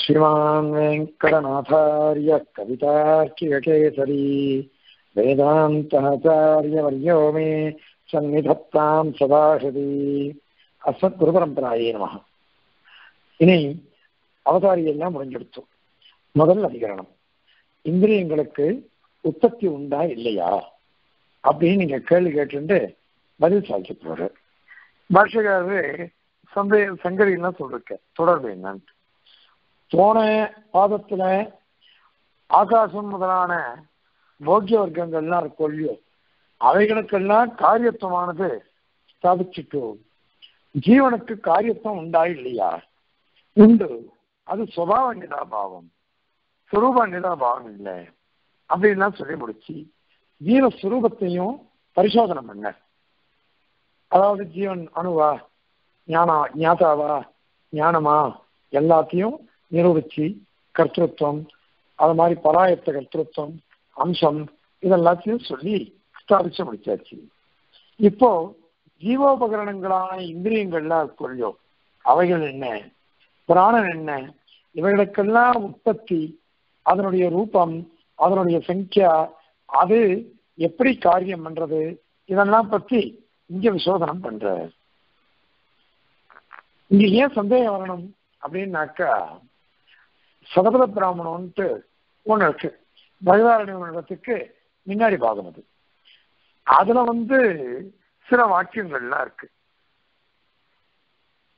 श्रीमान् वेङ्कटनाथार्य कवितार्किककेसरी वेदान्ताचार्यवर्यो मे सन्निधत्तां सदाशिवे अस्मद्गुरुपरम्पराये नमः. இனி அவதாரியெல்லாம் முடிஞ்செடுத்தோம். முதல் அதிகரணம், இந்திரியங்களுக்கு உற்பத்தி உண்டா இல்லையா அப்படின்னு நீங்க கேள்வி கேட்டு பதில் சாதிக்க போற பாஷகாரு சங்கரியெல்லாம் சொல்லிருக்க தொடர்பு என்னன்னு. போன பாதத்துல ஆகாசம் முதலான போக்கிய வர்க்கங்கள்லாம் இருக்கோல்லையோ அவைகளுக்கெல்லாம் காரியத்துவமானது ஸ்தாபிச்சுட்டு ஜீவனுக்கு காரியத்துவம் உண்டா இல்லையா? உண்டு. அது சுபாவ நிதாபாவம், சுரூப நிதாபாவம் இல்லை அப்படின்லாம் சொல்லி முடிச்சு ஜீவஸ்வரூபத்தையும் பரிசோதனை பண்ண. அதாவது ஜீவன் அணுவா, ஞானா, ஞாதாவா, ஞானமா எல்லாத்தையும் நிரூபிச்சு கர்த்திருவம், அது மாதிரி பராயத்த கர்த்திருவம், அம்சம் இதெல்லாத்தையும் சொல்லி ஸ்தாபிச்சு முடிச்சாச்சு. இப்போ ஜீவோபகரணங்களான இந்திரியங்கள்லாம் கொள்ளியோ அவைகள் என்ன, பிராணன் என்ன, இவைகளுக்கெல்லாம் உற்பத்தி, அதனுடைய ரூபம், அதனுடைய சங்கியா, அது எப்படி காரியம் பண்றது, இதெல்லாம் பத்தி இங்க விசோதனம் பண்ற. இங்க ஏன் சந்தேகம் வரணும் அப்படின்னாக்கா, சதபத பிராமணம்ட்டு ஒண்ணு இருக்கு பகவானுக்கு முன்னாடி பாகம், அது அதுல சில வாக்கியங்கள்லாம் இருக்கு.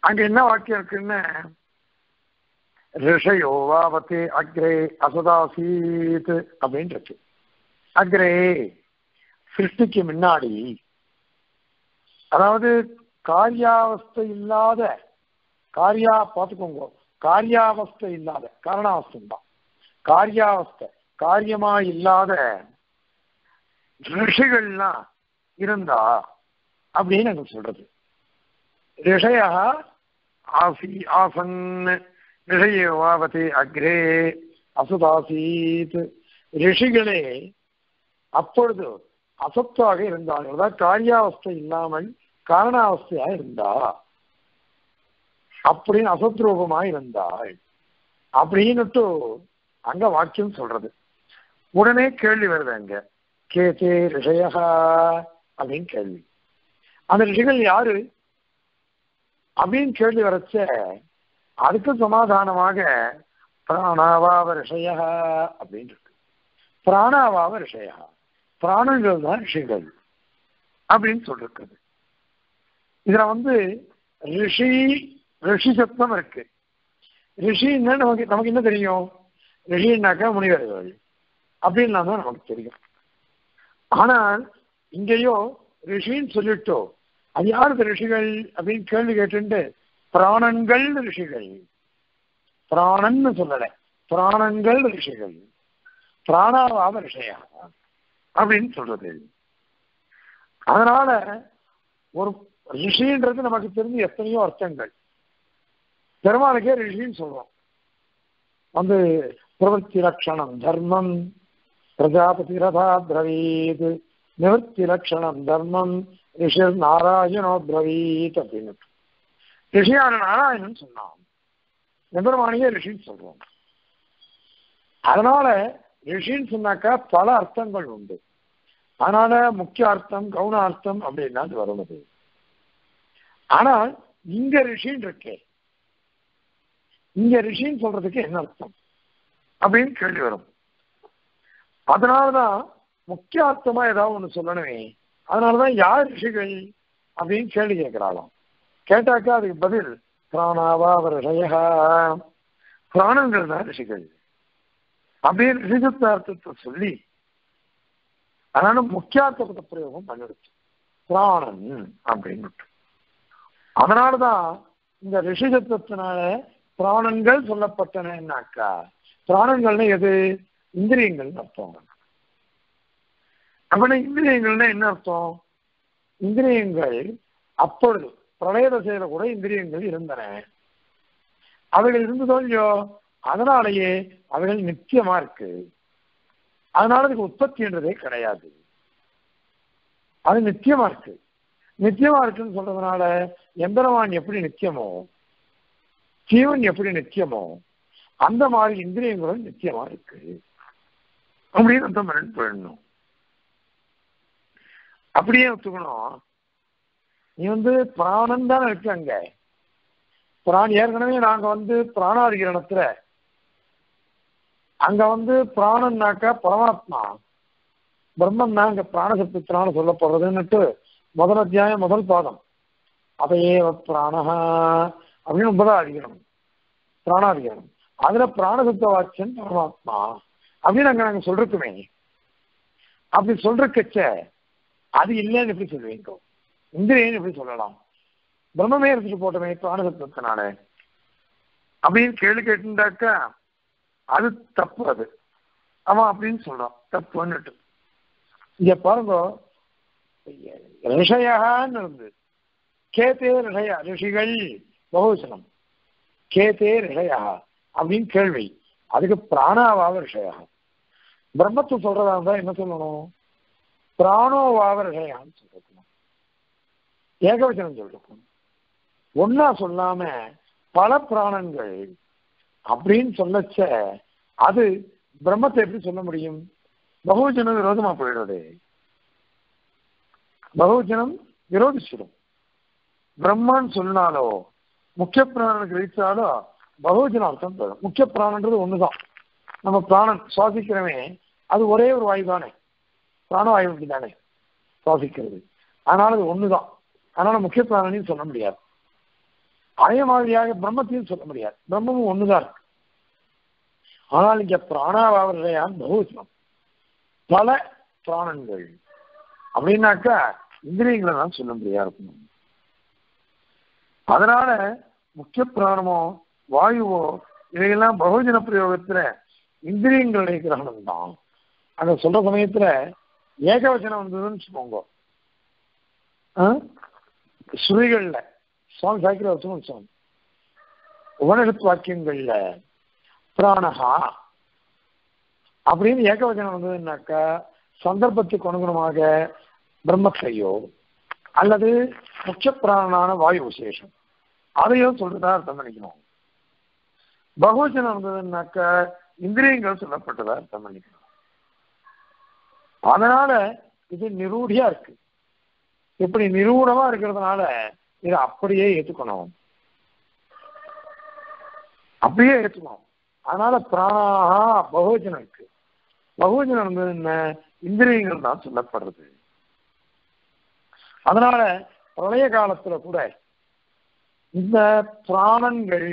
அங்க என்ன வாக்கியம் இருக்குன்னு, ரிஷயோவாவத்தே அக்ரே அசதாசீத் அப்படின்னு இருக்கு. அக்ரே சிருஷ்டிக்கு முன்னாடி, அதாவது காரியாவஸ்தை இல்லாத, காரியா பார்த்துக்கோங்க, காரியாவஸ்தை இல்லாத காரணாவஸ்தம் தான், காரியாவஸ்தை காரியமா இல்லாத ரிஷிகள்லாம் இருந்தா அப்படின்னு அங்க சொல்றது. ரிஷயா ஆசி ஆசன் ரிஷயோவாவதே அக்ரே அசுதாசீத், ரிஷிகளே அப்பொழுது அசத்தாக இருந்தாங்க, காரியாவஸ்தை இல்லாமல் காரணாவஸ்தையா இருந்தா அப்படின்னு, அசத்ரூபமா இருந்தாள் அப்படின்னுட்டு அங்க வாக்கியம் சொல்றது. உடனே கேள்வி வருது அங்க, கேதே ரிஷயா அப்படின்னு கேள்வி. அந்த ரிஷிகள் யாரு அப்படின்னு கேள்வி வரச்ச அதுக்கு சமாதானமாக பிராணாவாவ ரிஷயா அப்படின்னு இருக்கு. பிராணாவாவ ரிஷயா, பிராணங்கள் தான் ரிஷிகள் அப்படின்னு சொல்லிருக்குது. இதுல ரிஷி ரிஷி சப்தம் இருக்கு. ரிஷின்னா நமக்கு நமக்கு என்ன தெரியும்? ரிஷின்னாக்கா முனிவர்கள் அப்படின்னா தான் நமக்கு தெரியும். ஆனால் இங்கேயோ ரிஷின்னு சொல்லிட்டோ அது யாருக்கு ரிஷிகள் அப்படின்னு கேள்வி கேட்டு பிராணங்கள் ரிஷிகள், பிராணன்னு சொல்லல, பிராணங்கள் ரிஷிகள், பிராணாவாவ ரிஷயா அப்படின்னு சொல்றது. அதனால ஒரு ரிஷின்றது நமக்கு தெரிஞ்சு எத்தனையோ அர்த்தங்கள். பெருமாளுக்கே ரிஷின்னு சொல்றோம். பிரவர்த்தி லட்சணம் தர்மம் பிரஜாபதி ரதா பிரவீத், நிவர்த்தி லட்சணம் தர்மம் ரிஷிர் நாராயணோ பிரவீத் அப்படின்னு. ரிஷியான நாராயணன் சொன்னான், எம்பெருமானையே ரிஷின்னு சொல்றோம். அதனால ரிஷின்னு சொன்னாக்கா பல அர்த்தங்கள் உண்டு. அதனால முக்கிய அர்த்தம் கவுனார்த்தம் அப்படின்னா அது வருவது. ஆனால் இங்க ரிஷின்னு இருக்கே, இங்க ரிஷின்னு சொல்றதுக்கு என்ன அர்த்தம் அப்படின்னு கேள்வி வரும். அதனாலதான் முக்கிய அர்த்தமா ஏதாவது ஒண்ணு சொல்லணுமே. அதனாலதான் யார் ரிஷிகள் அப்படின்னு கேள்வி கேட்கிறாலும் கேட்டாக்கா அதுக்கு பதில் பிராணாவாவ ரிஷயா, பிராணங்கள் தான் ரிஷிகள் அப்படின்னு ரிஷித்தார்த்தத்தை சொல்லி அதனால முக்கியார்த்தப்பட்ட பிரயோகம் பண்ணிடுச்சு பிராணன் அப்படின்னு. அதனாலதான் இந்த ரிஷிசத்தினால பிராணங்கள் சொல்லப்பட்டனாக்கா பிராணங்கள்னு எது, இந்திரியங்கள்னு அர்த்தம். அப்படின்னா இந்திரியங்கள்னா என்ன அர்த்தம்? இந்திரியங்கள் அப்பொழுது பிரளய தசையில கூட இந்திரியங்கள் இருந்தன. அவைகள் இருந்ததோ இல்லையோ அதனாலேயே அவைகள் நித்தியமா இருக்கு. அதனால அதுக்கு உற்பத்தின்றதே கிடையாது, அது நித்தியமா இருக்கு. நித்தியமா இருக்குன்னு சொல்றதுனால எம்பெருமான் எப்படி நித்தியமோ, ஜீவன் எப்படி நித்தியமோ, அந்த மாதிரி இந்திரியங்களும் நிச்சயமா இருக்கு அப்படின்னு அந்த மனன் போயிடணும். அப்படியே ஒத்துக்கணும், நீ பிராணம் தானே இருக்கு அங்க. பிராணி ஏற்கனவே நாங்க பிராணாதிகரணத்துல அங்க பிராணம்னாக்கா பரமாத்மா பிரம்மன் தான் அங்க பிராணசப்தத்தினால சொல்லப்படுறதுன்னுட்டு முதல் அத்தியாயம் முதல் பாதம் அதையே பிராணஹா அப்படின்னு ஒன்பதா அதிகரணம் பிராணாதிகரணம். அதுல பிராணசப்த வாட்சன் பரமாத்மா அப்படின்னு அங்க நாங்க சொல்றக்குமே. அப்படி சொல்றக்கச்ச அது இல்லைன்னு எப்படி சொல்லுவீங்க? இந்திரியன்னு எப்படி சொல்லலாம்? பிரம்மே எடுத்துட்டு போட்டோமே பிராணசப்தத்தினால அப்படின்னு கேள்வி கேட்டுட்டாக்கா அது தப்பு. அது அவன் அப்படின்னு சொல்றான் தப்புன்னுட்டு. இங்க பாருங்க, ரிஷயான்னு இருந்து கேத்தே ரிஷயா ரிஷிகள் பகுவசனம் கேத்தே ரிஷயா அப்படின்னு கேள்வி. அதுக்கு பிராணாவாவ ரிஷயா பிரம்மத்தை சொல்றதா இருந்தா என்ன சொல்லணும்? பிராணோவாவ ரிஷயான்னு சொல்லிருக்கணும், ஏகவசனம் சொல்லிருக்கணும். ஒன்னா சொல்லாம பல பிராணங்கள் அப்படின்னு சொல்லச்ச அது பிரம்மத்தை எப்படி சொல்ல முடியும்? பகுஜனம் விரோதமா போயிடுறது, பகுஜனம் விரோதிச்சிடும். பிரம்மான்னு சொன்னாலோ முக்கிய பிராணனுக்கு ரீச்சாலோ பகுஜன அர்த்தம் போயிடும். முக்கிய பிராணன்றது ஒண்ணுதான், நம்ம பிராணன் சுவாசிக்கிறவே அது ஒரே ஒரு வாயு தானே, பிராணவாயு அப்படி தானே சுவாசிக்கிறது. அதனால அது ஒண்ணுதான், அதனால முக்கிய பிராணனையும் சொல்ல முடியாது. அதே மாதிரியாக பிரம்மத்தையும் சொல்ல முடியாது, பிரம்மமும் ஒண்ணுதான் இருக்கு. ஆனால் இங்க பிராணாவாவதையான் பகுவசனம் பல பிராணங்கள் அப்படின்னாக்கா இந்திரியங்களை தான் சொல்ல முடியாது இருக்கணும். அதனால முக்கிய பிராணமோ வாயுவோ இதையெல்லாம் பகுஜன பிரயோகத்துல இந்திரியங்களுடைய கிரகணம் தான். அந்த சொல்ற சமயத்துல ஏகவசனம் வந்ததுன்னு வச்சுக்கோங்க. ஸ்ருதிகள்ல சுவாமி சாய்க்கிறவசனம் சுவாமி உபனிஷத் வாக்கியங்கள்ல பிராணஹா அப்படின்னு ஏகவசனம் வந்ததுன்னாக்கா சந்தர்ப்பத்துக்கு அனுகுணமாக பிரம்மத்தையோ அல்லது முக்கிய பிராணனான வாயு விசேஷம் அதையோ சொல்றதா அர்த்தம் பண்ணிக்கணும். பகுவசனம் வந்ததுன்னாக்கா இந்திரியங்கள் சொல்லப்பட்டதா அர்த்தம் பண்ணிக்கணும். அதனால இது நிரூடியா இருக்கு. இப்படி நிரூடமா இருக்கிறதுனால இதை அப்படியே ஏற்றுக்கணும், அப்படியே ஏற்றுக்கணும். அதனால பிராணாகா பகுவஜனம் இருக்கு, பகுவஜனம் இருந்தது என்ன இந்திரியங்கள் தான் சொல்லப்படுறது. அதனால பழைய காலத்துல கூட இந்த பிராணங்கள்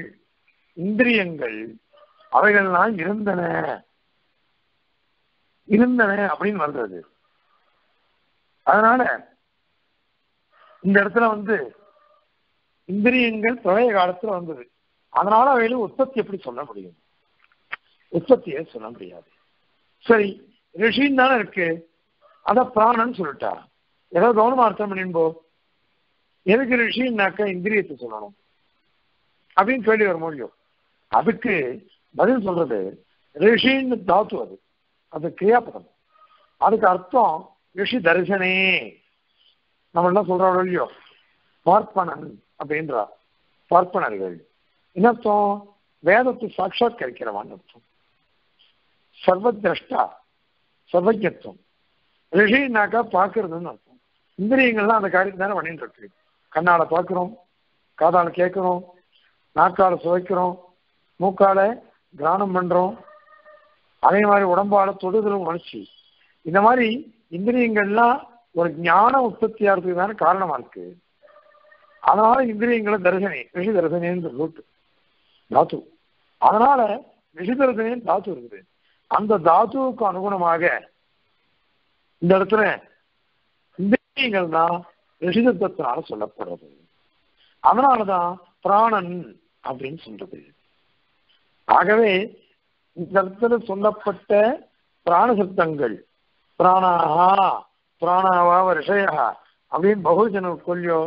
இந்திரியங்கள் அவைகள்லாம் இருந்தன இருந்தன அப்படின்னு வந்தது. அதனால இந்த இடத்துல இந்திரியங்கள் பழைய காலத்துல வந்தது. அதனால அவைகளும் உற்பத்தி எப்படி சொல்ல முடியும்? உற்பத்தியை சொல்ல முடியாது. சரி, ரிஷின்னு தானே இருக்கு, அத பிராணன் சொல்லிட்டா ஏதோ கவனமா அர்த்தம் பண்ணின்போ. எதுக்கு ரிஷின்னாக்க இந்திரியத்தை சொல்லணும் அப்படின்னு கேள்வி வர முடியும். அதுக்கு பதில் சொல்றது ரிஷின்னு தாத்து, அது அது கிரியாபதம். அதுக்கு அர்த்தம் ரிஷி தரிசனே. நம்ம என்ன சொல்றோம் இல்லையோ, பார்ப்பனன் அப்படின்றா பார்ப்பனர்கள். என்ன அர்த்தம்? வேதத்தை சாட்சாத்கரிக்கிறவான்னு அர்த்தம், சர்வத்ரஷ்டா சர்வஜத்துவம். ரிஷின்னாக்கா பார்க்கறதுன்னு அர்த்தம். இந்திரியங்கள்லாம் அந்த காரியத்தை தானே பண்ணிட்டு இருக்கு. கண்ணால பார்க்கிறோம், காதால கேட்கிறோம், நாக்கால சுவைக்கிறோம், மூக்கால கிரானம் பண்றோம், அதே மாதிரி உடம்பால தொடுதலும் உணர்ச்சி. இந்த மாதிரி இந்திரியங்கள்லாம் ஒரு ஞான உற்பத்தியா இருக்குதான காரணமா இருக்கு. அதனால இந்திரியங்களை தரிசனே ரிஷி தரிசனேன்னு சொல்லிட்டு தாத்து. அதனால ரிஷி தரிசனேன்னு தாத்து இருக்குது. அந்த தாத்துவுக்கு அனுகுணமாக இந்த இடத்துல இந்திரியங்கள் தான் ரிஷி தத்துவத்தினால சொல்லப்படுறது. அதனாலதான் பிராணன் அப்படின்னு சொல்றது. ஆகவே இந்த இடத்துல சொல்லப்பட்ட பிராண சப்தங்கள் பிராணாகா பிராணாவாவ ரிஷயா அப்படின்னு பகுஜன கொல்லியோ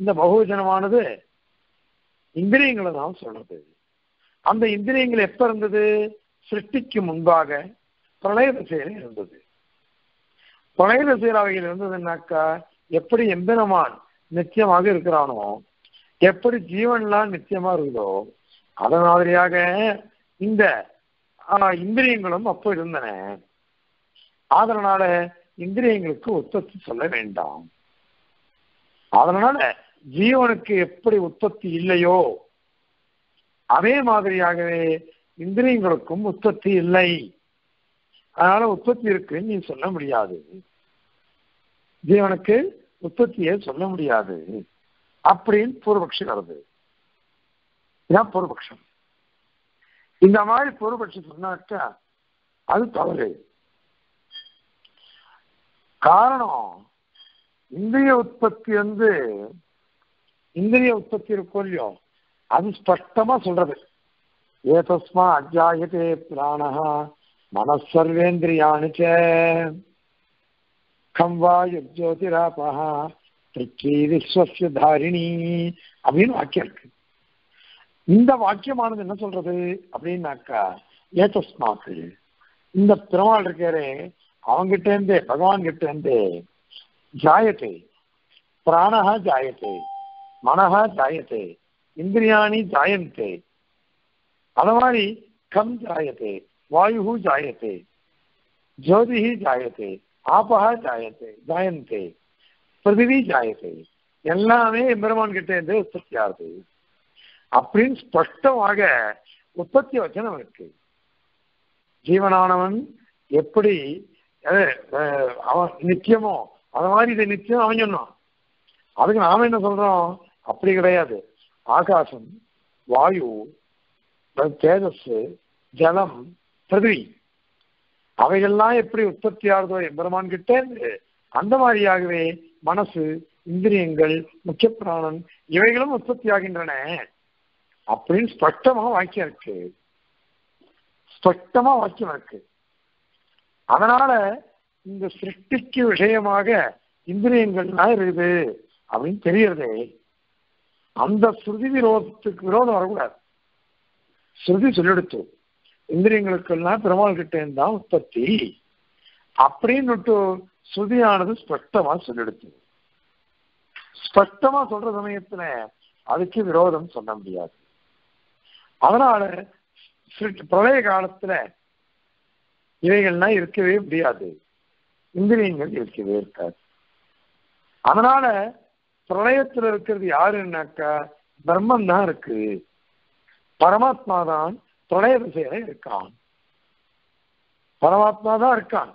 இந்த பகுஜனமானது இந்திரியங்களை தான் சொல்றது. அந்த இந்திரியங்கள் எப்ப இருந்தது? சிருஷ்டிக்கு முன்பாக பிரளய திசையில இருந்தது. பிரளய திசையில் அவைகள் இருந்ததுன்னாக்கா எப்படி எம்பெருமான் நிச்சயமாக இருக்கிறானோ, எப்படி ஜீவன்லாம் நிச்சயமா இருக்குதோ, அத மாதிரியாக இந்த இந்திரியங்களும் அப்போ இருந்தன. அதனால இந்திரியங்களுக்கு உற்பத்தி சொல்ல வேண்டாம். அதனால ஜீவனுக்கு எப்படி உற்பத்தி இல்லையோ அதே மாதிரியாகவே இந்திரியங்களுக்கும் உற்பத்தி இல்லை. அதனால உற்பத்தி இருக்குன்னு நீ சொல்ல முடியாது, ஜீவனுக்கு உற்பத்தியை சொல்ல முடியாது அப்படின்னு பூர்வபக்ஷம் வருது. இதான் பூர்வபக்ஷம். இந்த மாதிரி பூர்வபக்ஷம் சொன்னாக்கா அது தவறு. காரணம் இந்திரிய உற்பத்தி இருக்கும் இல்லையோ அது ஸ்பஷ்டமா சொல்றது. ஏதஸ்மா அஜாயதே பிராணா மனசர்வேந்திரியாணி கம்வாயுஜோதிராபா பிருத்வி விஸ்வஸ்ய தாரிணி அப்படின்னு வாக்கியம் இருக்கு. இந்த வாக்கியமானது என்ன சொல்றது அப்படின்னாக்கா, ஏதஸ்மாக்கு இந்த பெருமாள் இருக்காரே அவங்கிட்ட இருந்தே, பகவான் கிட்ட இருந்தே ஜாயத்தை பிராணஹா ஜாயத்தை மனஹா ஜாயத்தை இந்திரியாணி ஜாயந்தே, அது மாதிரி கம் ஜாயத்தை வாயு ஜாயத்தை ஜோதி ஜாயத்தை ஆபஹா ஜாயத்தை ஜாயந்தே பிருத்திவி ஜாயத்தை, எல்லாமே பெருமான் கிட்ட இருந்தே உற்பத்தி ஆகுது அப்படின்னு ஸ்பஷ்டமாக உற்பத்தி வச்சனம் இருக்கு. ஜீவனானவன் எப்படி அவன் நித்தியமோ அது மாதிரி இதை நிச்சயம் அவன் சொன்னான். அதுக்கு நாம என்ன சொல்றோம்? அப்படி கிடையாது. ஆகாசம் வாயு தேஜஸ் ஜலம் பிருத்வி அவைகள்லாம் எப்படி உற்பத்தி ஆகுதோ எம்பெருமான் கிட்டே இருந்து, அந்த மாதிரியாகவே மனசு இந்திரியங்கள் முக்கிய பிராணன் இவைகளும் உற்பத்தி ஆகின்றன அப்படின்னு ஸ்பஷ்டமா வாக்கியம் இருக்கு. அதனால இந்த சிருஷ்டிக்கு விஷயமாக இந்திரியங்கள்லாம் இருக்குது அப்படின்னு தெரியறதே, அந்த ஸ்ருதி விரோதம் வரக்கூடாது. ஸ்ருதி சொல்லிடுத்து இந்திரியங்களுக்கெல்லாம் பெருமாள் கிட்ட இருந்தான் உற்பத்தி அப்படின்னு ஸ்ருதியானது ஸ்பஷ்டமா சொல்லிடுத்து. ஸ்பஷ்டமா சொல்ற சமயத்துல அதுக்கு விரோதம் சொல்ல முடியாது. அதனால பிரளய காலத்துல இவைகள்லாம் இருக்கவே முடியாது, இந்திரியங்கள் இருக்கவே இருக்காது. அதனால பிரளயத்துல இருக்கிறது யாருன்னாக்கா பிரம்மன் தான் இருக்கு, பரமாத்மா தான் பிரளய திசையில இருக்கான், பரமாத்மா தான் இருக்கான்.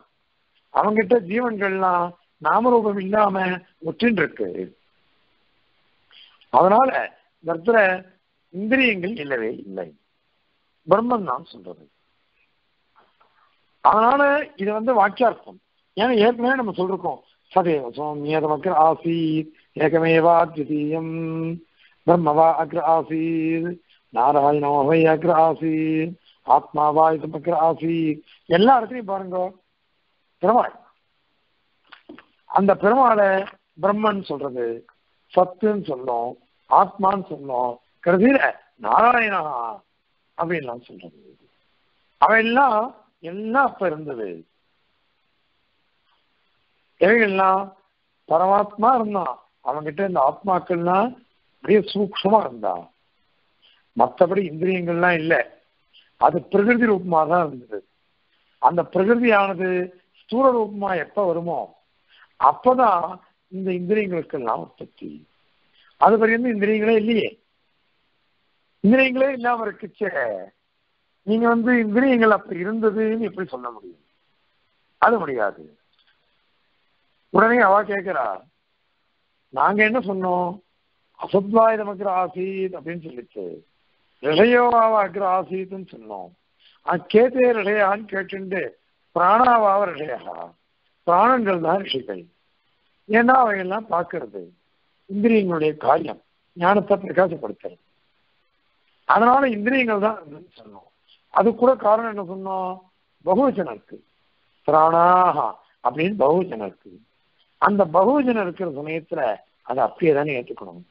அவங்கிட்ட ஜீவன்கள்லாம் நாமரூபம் இல்லாம ஒற்றின் இருக்கு. அதனால இந்த இந்திரியங்கள் இல்லவே இல்லை, பிரம்மன் தான் சொல்றது. அதனால இது வாக்கியார்த்தம். ஏன்னா ஏற்கனவே நம்ம சொல்றோம், சதேவ சோமியதமக்ர ஆசீத் ஏகமேவா அத்விதீயம் பிரம்மவா அக்ர ஆசீத் நாராயணோ வை அக்ர ஆசீத் ஆத்மாவா இதமக்ர ஆசீத். எல்லா இடத்துலையும் பாருங்க பெருமாள், அந்த பெருமாளை பிரம்மன் சொல்றது, சத்துன்னு சொல்லும், ஆத்மான்னு சொல்லும், கடைசியில நாராயணா அப்படின்லாம் சொல்றது. அவெல்லாம் எல்லாம் அப்ப இருந்தது. எவைகள்லாம் பரமாத்மா இருந்தான், அவங்கிட்ட இந்த ஆத்மாக்கள்லாம் அப்படியே சூக்ஷமா இருந்தான். மற்றபடி இந்திரியங்கள்லாம் இல்லை, அது பிரகிருதி ரூபமா தான் இருந்தது. அந்த பிரகிருதியானது ஸ்தூல ரூபமா எப்ப வருமோ அப்பதான் இந்த இந்திரியங்களுக்கெல்லாம் உற்பத்தி. அது வரைக்கும் இந்திரியங்களே இல்லையே, இந்திரியங்களே இல்லாம இருக்குச்சே. நீங்க இந்திரியங்கள் அப்ப இருந்ததுன்னு எப்படி சொல்ல முடியும்? அது முடியாது. உடனே அவ கேட்கிறா, நாங்க என்ன சொன்னோம்? அசத்வாய் நமக்கு ஆசீத் அப்படின்னு சொல்லிச்சு, ரிஷயோவாக்கிற ஆசீத்ன்னு சொன்னோம். கேட்டே ரிஷயான்னு கேட்டுண்டு பிராணாவாவ ரிஷயா, பிராணங்கள் தான் ரிஷிகள். ஏன்னா அவையெல்லாம் பார்க்கறது இந்திரியங்களுடைய காரியம், ஞானத்தை பிரகாசப்படுத்துறது. அதனால இந்திரியங்கள் தான் சொன்னோம். அது கூட காரணம் என்ன சொன்னோம்? பகுஜனருக்கு பிராணாஹா அப்படின்னு பகுஜனம் இருக்கு. அந்த பகுஜனம் இருக்கிற சமயத்துல அதை அப்படியே தானே ஏற்றுக்கணும்.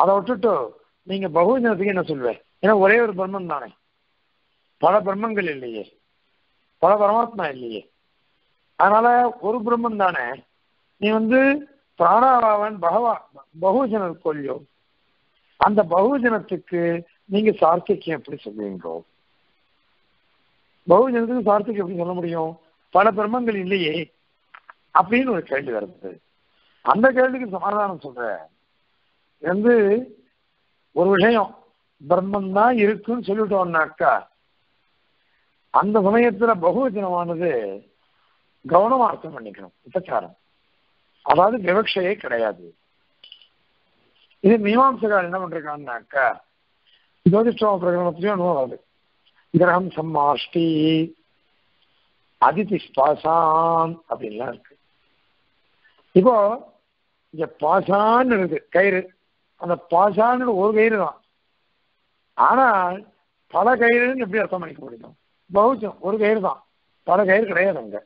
அதை விட்டுட்டு நீங்க பகுஜனத்துக்கு என்ன சொல்வேன்? ஏன்னா ஒரே ஒரு பிரம்மன் தானே, பல பிரம்மங்கள் இல்லையே, பல பரமாத்மா இல்லையே. அதனால ஒரு பிரம்மன் தானே, நீ பிராணாவாவன் பகவான் பகுஜனர் கொள்ளியோ அந்த பகுஜனத்துக்கு நீங்க சார்த்திகம் எப்படி சொல்லுவீங்களோ? பகுஜனத்துக்கு சார்த்திகம் எப்படி சொல்ல முடியும்? பல பிரம்மங்கள் இல்லையே அப்படின்னு ஒரு கேள்வி வருது. அந்த கேள்விக்கு சமாதானம் சொல்றேன் வந்து, ஒரு விஷயம் பிரம்மன் தான் இருக்குன்னு சொல்லிட்டோம்னாக்கா அந்த சமயத்துல பகுவச்சனமானது கவனம் அர்த்தம் பண்ணிக்கணும், உபச்சாரம், அதாவது விவக்ஷையே கிடையாது. இது மீமாம்சகால் என்ன பண்றாங்கன்னாக்கா ஜோதிஷ்டோம பிரகடனத்திலயும் அனுபவம் கிரகம் சம்மாஷ்டி அதிதி பாசான் அப்படின்லாம் இருக்கு. இப்போ இங்க பாசான்னு இருக்கு கயிறு, அந்த பாசான்னு ஒரு கயிறு தான், ஆனால் பல கயிறுன்னு எப்படி அர்த்தம் பண்ணிக்க முடியும்? பௌச்சம் ஒரு கயிறு தான், பல கயிறு கிடையாது, அங்க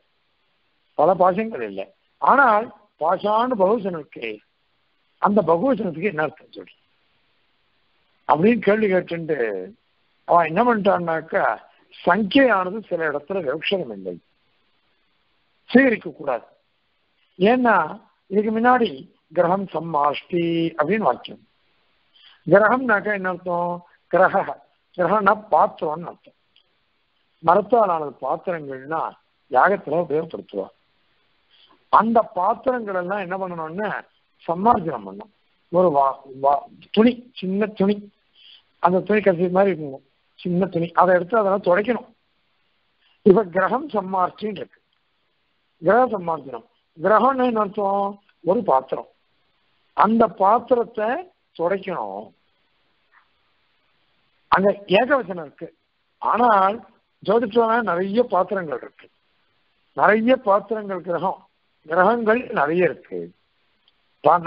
பல பாசங்கள் இல்லை. ஆனால் பாசான்னு பகுசனம் இருக்கு, அந்த பகுசனத்துக்கு என்ன அர்த்தம் சொல்லு அப்படின்னு கேள்வி கேட்டு அவன் என்ன பண்ணிட்டான்னாக்கா சங்கையானது சில இடத்துல விவக்ஷணம் இல்லை, சீகரிக்க கூடாது. ஏன்னா இதுக்கு முன்னாடி கிரகம் சம்மாஷ்டி அப்படின்னு வாக்கியம், கிரகம்னாக்கா என்ன அர்த்தம்? கிரக கிரகம்னா பாத்திரம்னு அர்த்தம், மரத்தாலானது பாத்திரங்கள்னா யாகத்துல உபயோகப்படுத்துவா. அந்த பாத்திரங்கள் எல்லாம் என்ன பண்ணணும்னா சம்மார்ஜனம் பண்ணணும். ஒரு துணி, சின்ன துணி, அந்த துணி கசி மாதிரி இருக்கணும், சின்ன துணி, அதை எடுத்து அதெல்லாம் துடைக்கணும். இப்ப கிரகம் சம்மார்ச்சின்னு இருக்கு, கிரக சம்மார்ஜனம். கிரகம்னு என்ன அர்த்தம்? ஒரு பாத்திரம், அந்த பாத்திரத்தை துடைக்கணும். அங்க ஏகவசனம் இருக்கு, ஆனால் ஜோதிஷம்னா நிறைய பாத்திரங்கள் இருக்கு, நிறைய பாத்திரங்கள், கிரகம் கிரகங்கள் நிறைய இருக்கு.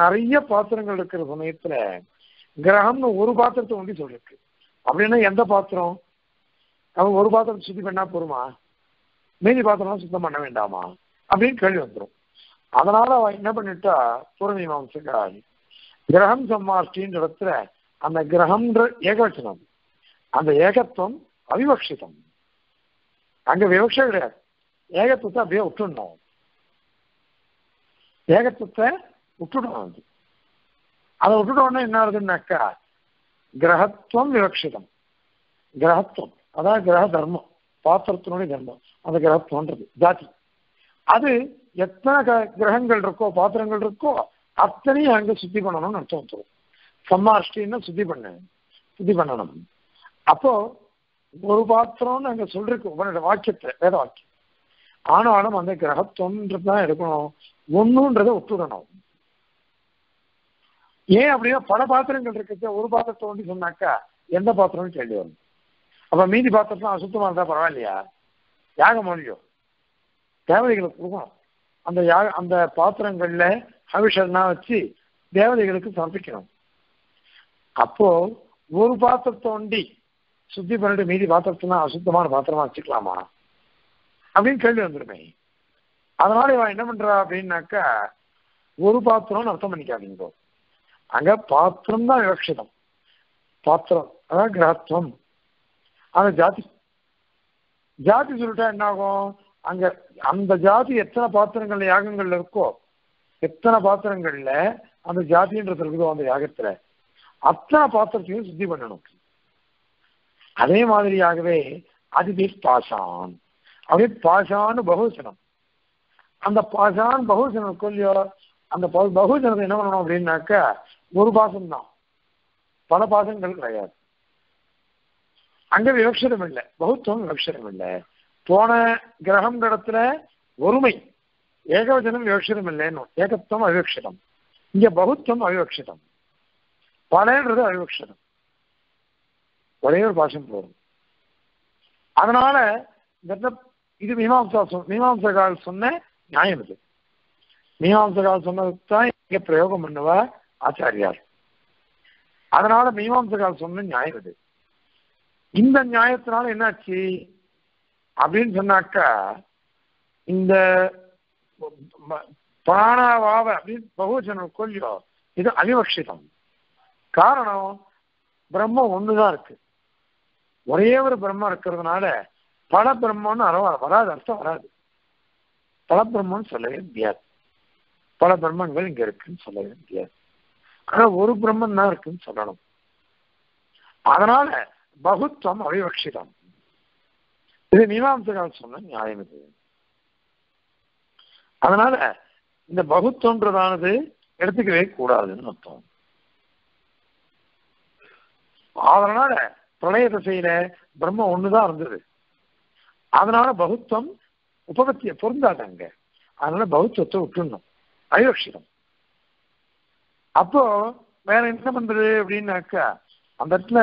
நிறைய பாத்திரங்கள் இருக்கிற சமயத்துல கிரகம்னு ஒரு பாத்திரத்தை ஒண்டி சொல்லிருக்கு. அப்படின்னா எந்த பாத்திரம்? அவங்க ஒரு பாத்திரம் சுத்தி பண்ணா போருமா, மீதி பாத்திரம் சுத்தம் பண்ண வேண்டாமா அப்படின்னு கேள்வி வந்துடும். அதனால அவன் என்ன பண்ணிட்டா பூர்வமீமாம்சகர் கிரகம் சம்மாஷ்டின்ற இடத்துல அந்த கிரகம்ன்ற ஏகவச்சனம், அந்த ஏகத்துவம் அவிவக்ஷிதம், அங்க விவக்ஷ கிடையாது, ஏகத்துவத்தை அப்படியே விட்டுடணும், ஏகத்துவத்தை விட்டுடணும். அது அதை விட்டுட்டோன்னா என்ன இருக்குன்னாக்கா கிரகத்துவம் விவக்ஷிதம், கிரகத்துவம் அதான் கிரக தர்மம், பாத்திரத்தினுடைய தர்மம், அந்த கிரகத்துவன்றது ஜாதி. அது எத்தனை கிரகங்கள் இருக்கோ பாத்திரங்கள் இருக்கோ அத்தனையும் அங்க சுத்தி பண்ணணும்னு அர்த்தம் வந்துடும். சம்மாஷ்டின்னா சுத்தி பண்ணு, சுத்தி பண்ணணும். அப்போ ஒரு பாத்திரம்னு அங்க சொல்றதுக்கு உங்களோட வாக்கியத்தை வேற வாக்கியம், ஆனாலும் அந்த கிரகத்தொன்றதான் எடுக்கணும், ஒண்ணுன்றதை ஒத்துடணும். ஏன் அப்படின்னா பல பாத்திரங்கள் இருக்கு, ஒரு பாத்திரத்தை ஒன்று சொன்னாக்கா எந்த பாத்திரம்னு கேள்வி வரும். அப்ப மீதி பாத்திரத்தான் அசுத்தமா இருந்தா பரவாயில்லையா? யாகம் முடியும், தேவதைகளுக்கு கொடுக்கணும். அந்த அந்த பாத்திரங்கள்ல ஹவிஷனா வச்சு தேவதைகளுக்கு சமர்ப்பிக்கணும். அப்போ ஒரு பாத்திரத்தை ஒண்டி சுத்தி பண்ணிட்டு மீதி பாத்திரத்துனா அசுத்தமான பாத்திரமா வச்சுக்கலாமா அப்படின்னு கேள்வி வந்துடுமே. அதனால இவன் என்ன பண்றா அப்படின்னாக்கா ஒரு பாத்திரம்னு அர்த்தம் பண்ணிக்காதீங்க, அங்க பாத்திரம் தான் விவக்ஷிதம், பாத்திரம் அதான் கிரகத்துவம், அந்த ஜாதி. ஜாதி சொல்லிட்டா என்ன ஆகும்? அங்க அந்த ஜாதி எத்தனை பாத்திரங்கள்ல யாகங்கள்ல இருக்கோ, எத்தனை பாத்திரங்கள்ல அந்த ஜாதின்றது இருக்குதோ அந்த யாகத்துல அத்தனை பாத்திரத்தையும் சுத்தி பண்ணணும். அதே மாதிரியாகவே அதிதி பாசான், அதே பாசான்னு பகுசனம், அந்த பாசான் பகுசனம் கொல்லியோ, அந்த பகுசனத்தை என்ன பண்ணணும் அப்படின்னாக்கா ஒரு பாசம்தான், பல பாசங்கள் கிடையாது, அங்க விவக்ஷரம் இல்லை, பகுத்துவம் விவக்ஷரம் இல்லை. போன கிரகம் இடத்துல ஒருமை ஏகவச்சனம் விவக்ஷரம் இல்லைன்னு, ஏகத்துவம் அவிவக்ஷரம், இங்க பகுத்துவம் அவிவக்ஷரம், பலன்றது அவிவக்ஷரம், ஒரே ஒரு பாஷம் போகும். அதனால இது மீமாம்சகால் சொன்ன நியாயம். இது மீமாம்சகால் சொன்னதுதான் இங்க பிரயோகம் பண்ணுவா ஆச்சாரியார். அதனால மீமாம்சகால் சொன்ன நியாயம் இது. இந்த நியாயத்தினால என்னாச்சு அப்படின்னு சொன்னாக்கா இந்த பிராணாவாவ அப்படின்னு பகுஜனம் கொல்லியோ இது அவிவக்ஷிதம். காரணம் பிரம்மம் ஒண்ணுதான் இருக்கு, ஒரே ஒரு பிரம்மம் இருக்கிறதுனால பல பிரம்மம்னு வராது, அர்த்தம் வராது, பல பிரம்மம்னு சொல்லவே முடியாது, பல பிரம்மங்கள் இங்க இருக்குன்னு சொல்லவே முடியாது, ஆனா ஒரு பிரம்மன் தான் இருக்குன்னு சொல்லணும். அதனால பகுத்தம் அவிவக்ஷிதம். இது மீமாம்ச கால சொன்ன நியாயம் இது. அதனால இந்த பகுத்தொன்றதானது எடுத்துக்கவே கூடாதுன்னு அர்த்தம். அதனால பிரளய திசையில பிரம்மம் ஒண்ணுதான் இருந்தது. அதனால பகுத்தம் உபபத்திய பொருந்தாதாங்க. அதனால பகுத்தத்தை விட்டுணும், அயோக்ஷிதம். அப்போ வேற என்ன பண்றது அப்படின்னாக்கா, அந்த இடத்துல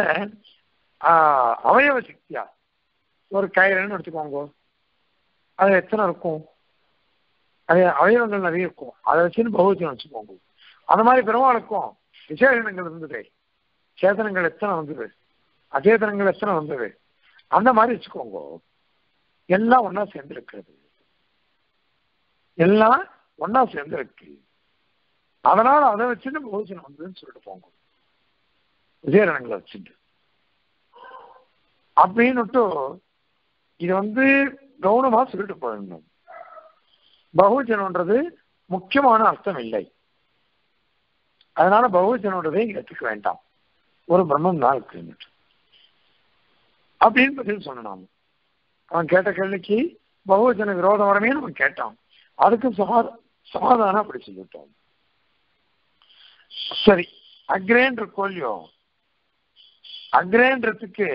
அவயவ சக்தியா ஒரு கயிறுன்னு எடுத்துக்கோங்க, அது எத்தனை இருக்கும், அது அவயவங்கள் நிறைய இருக்கும், அதை வச்சுன்னு பகுவத்தியம் வச்சுக்கோங்க. அந்த மாதிரி பெருமாளுக்கும் விசேஷங்கள் இருந்தது, சேதனங்கள் எத்தனை வந்தது, அச்சேதனங்கள் எத்தனை வந்தது, அந்த மாதிரி வச்சுக்கோங்க. எல்லாம் ஒன்னா சேர்ந்திருக்கிறது, எல்லாம் ஒன்னா சேர்ந்திருக்கு. அதனால அதை வச்சுட்டு பகுவத்தியம் வந்ததுன்னு சொல்லிட்டு போங்க, விசேஷங்களை வச்சுட்டு அப்படின்னுட்டு. இது கவனமா சொல்லிட்டு போயிடணும். பகுஜனம்ன்றது முக்கியமான அர்த்தம் இல்லை. அதனால பகுஜனம்ன்றதை எடுத்துக்க வேண்டாம், ஒரு பிரம்மம் தான் இருக்கு அப்படின்னு பதில் சொன்னான். அவன் கேட்ட கேள்விக்கு பகுஜன விரோதம் வரமே நம்ம கேட்டான், அதுக்கு சமாதானம் அப்படி சொல்லிட்டோம். சரி, அக்ரேன்ற கோல்யோ அக்ரேன்றதுக்கு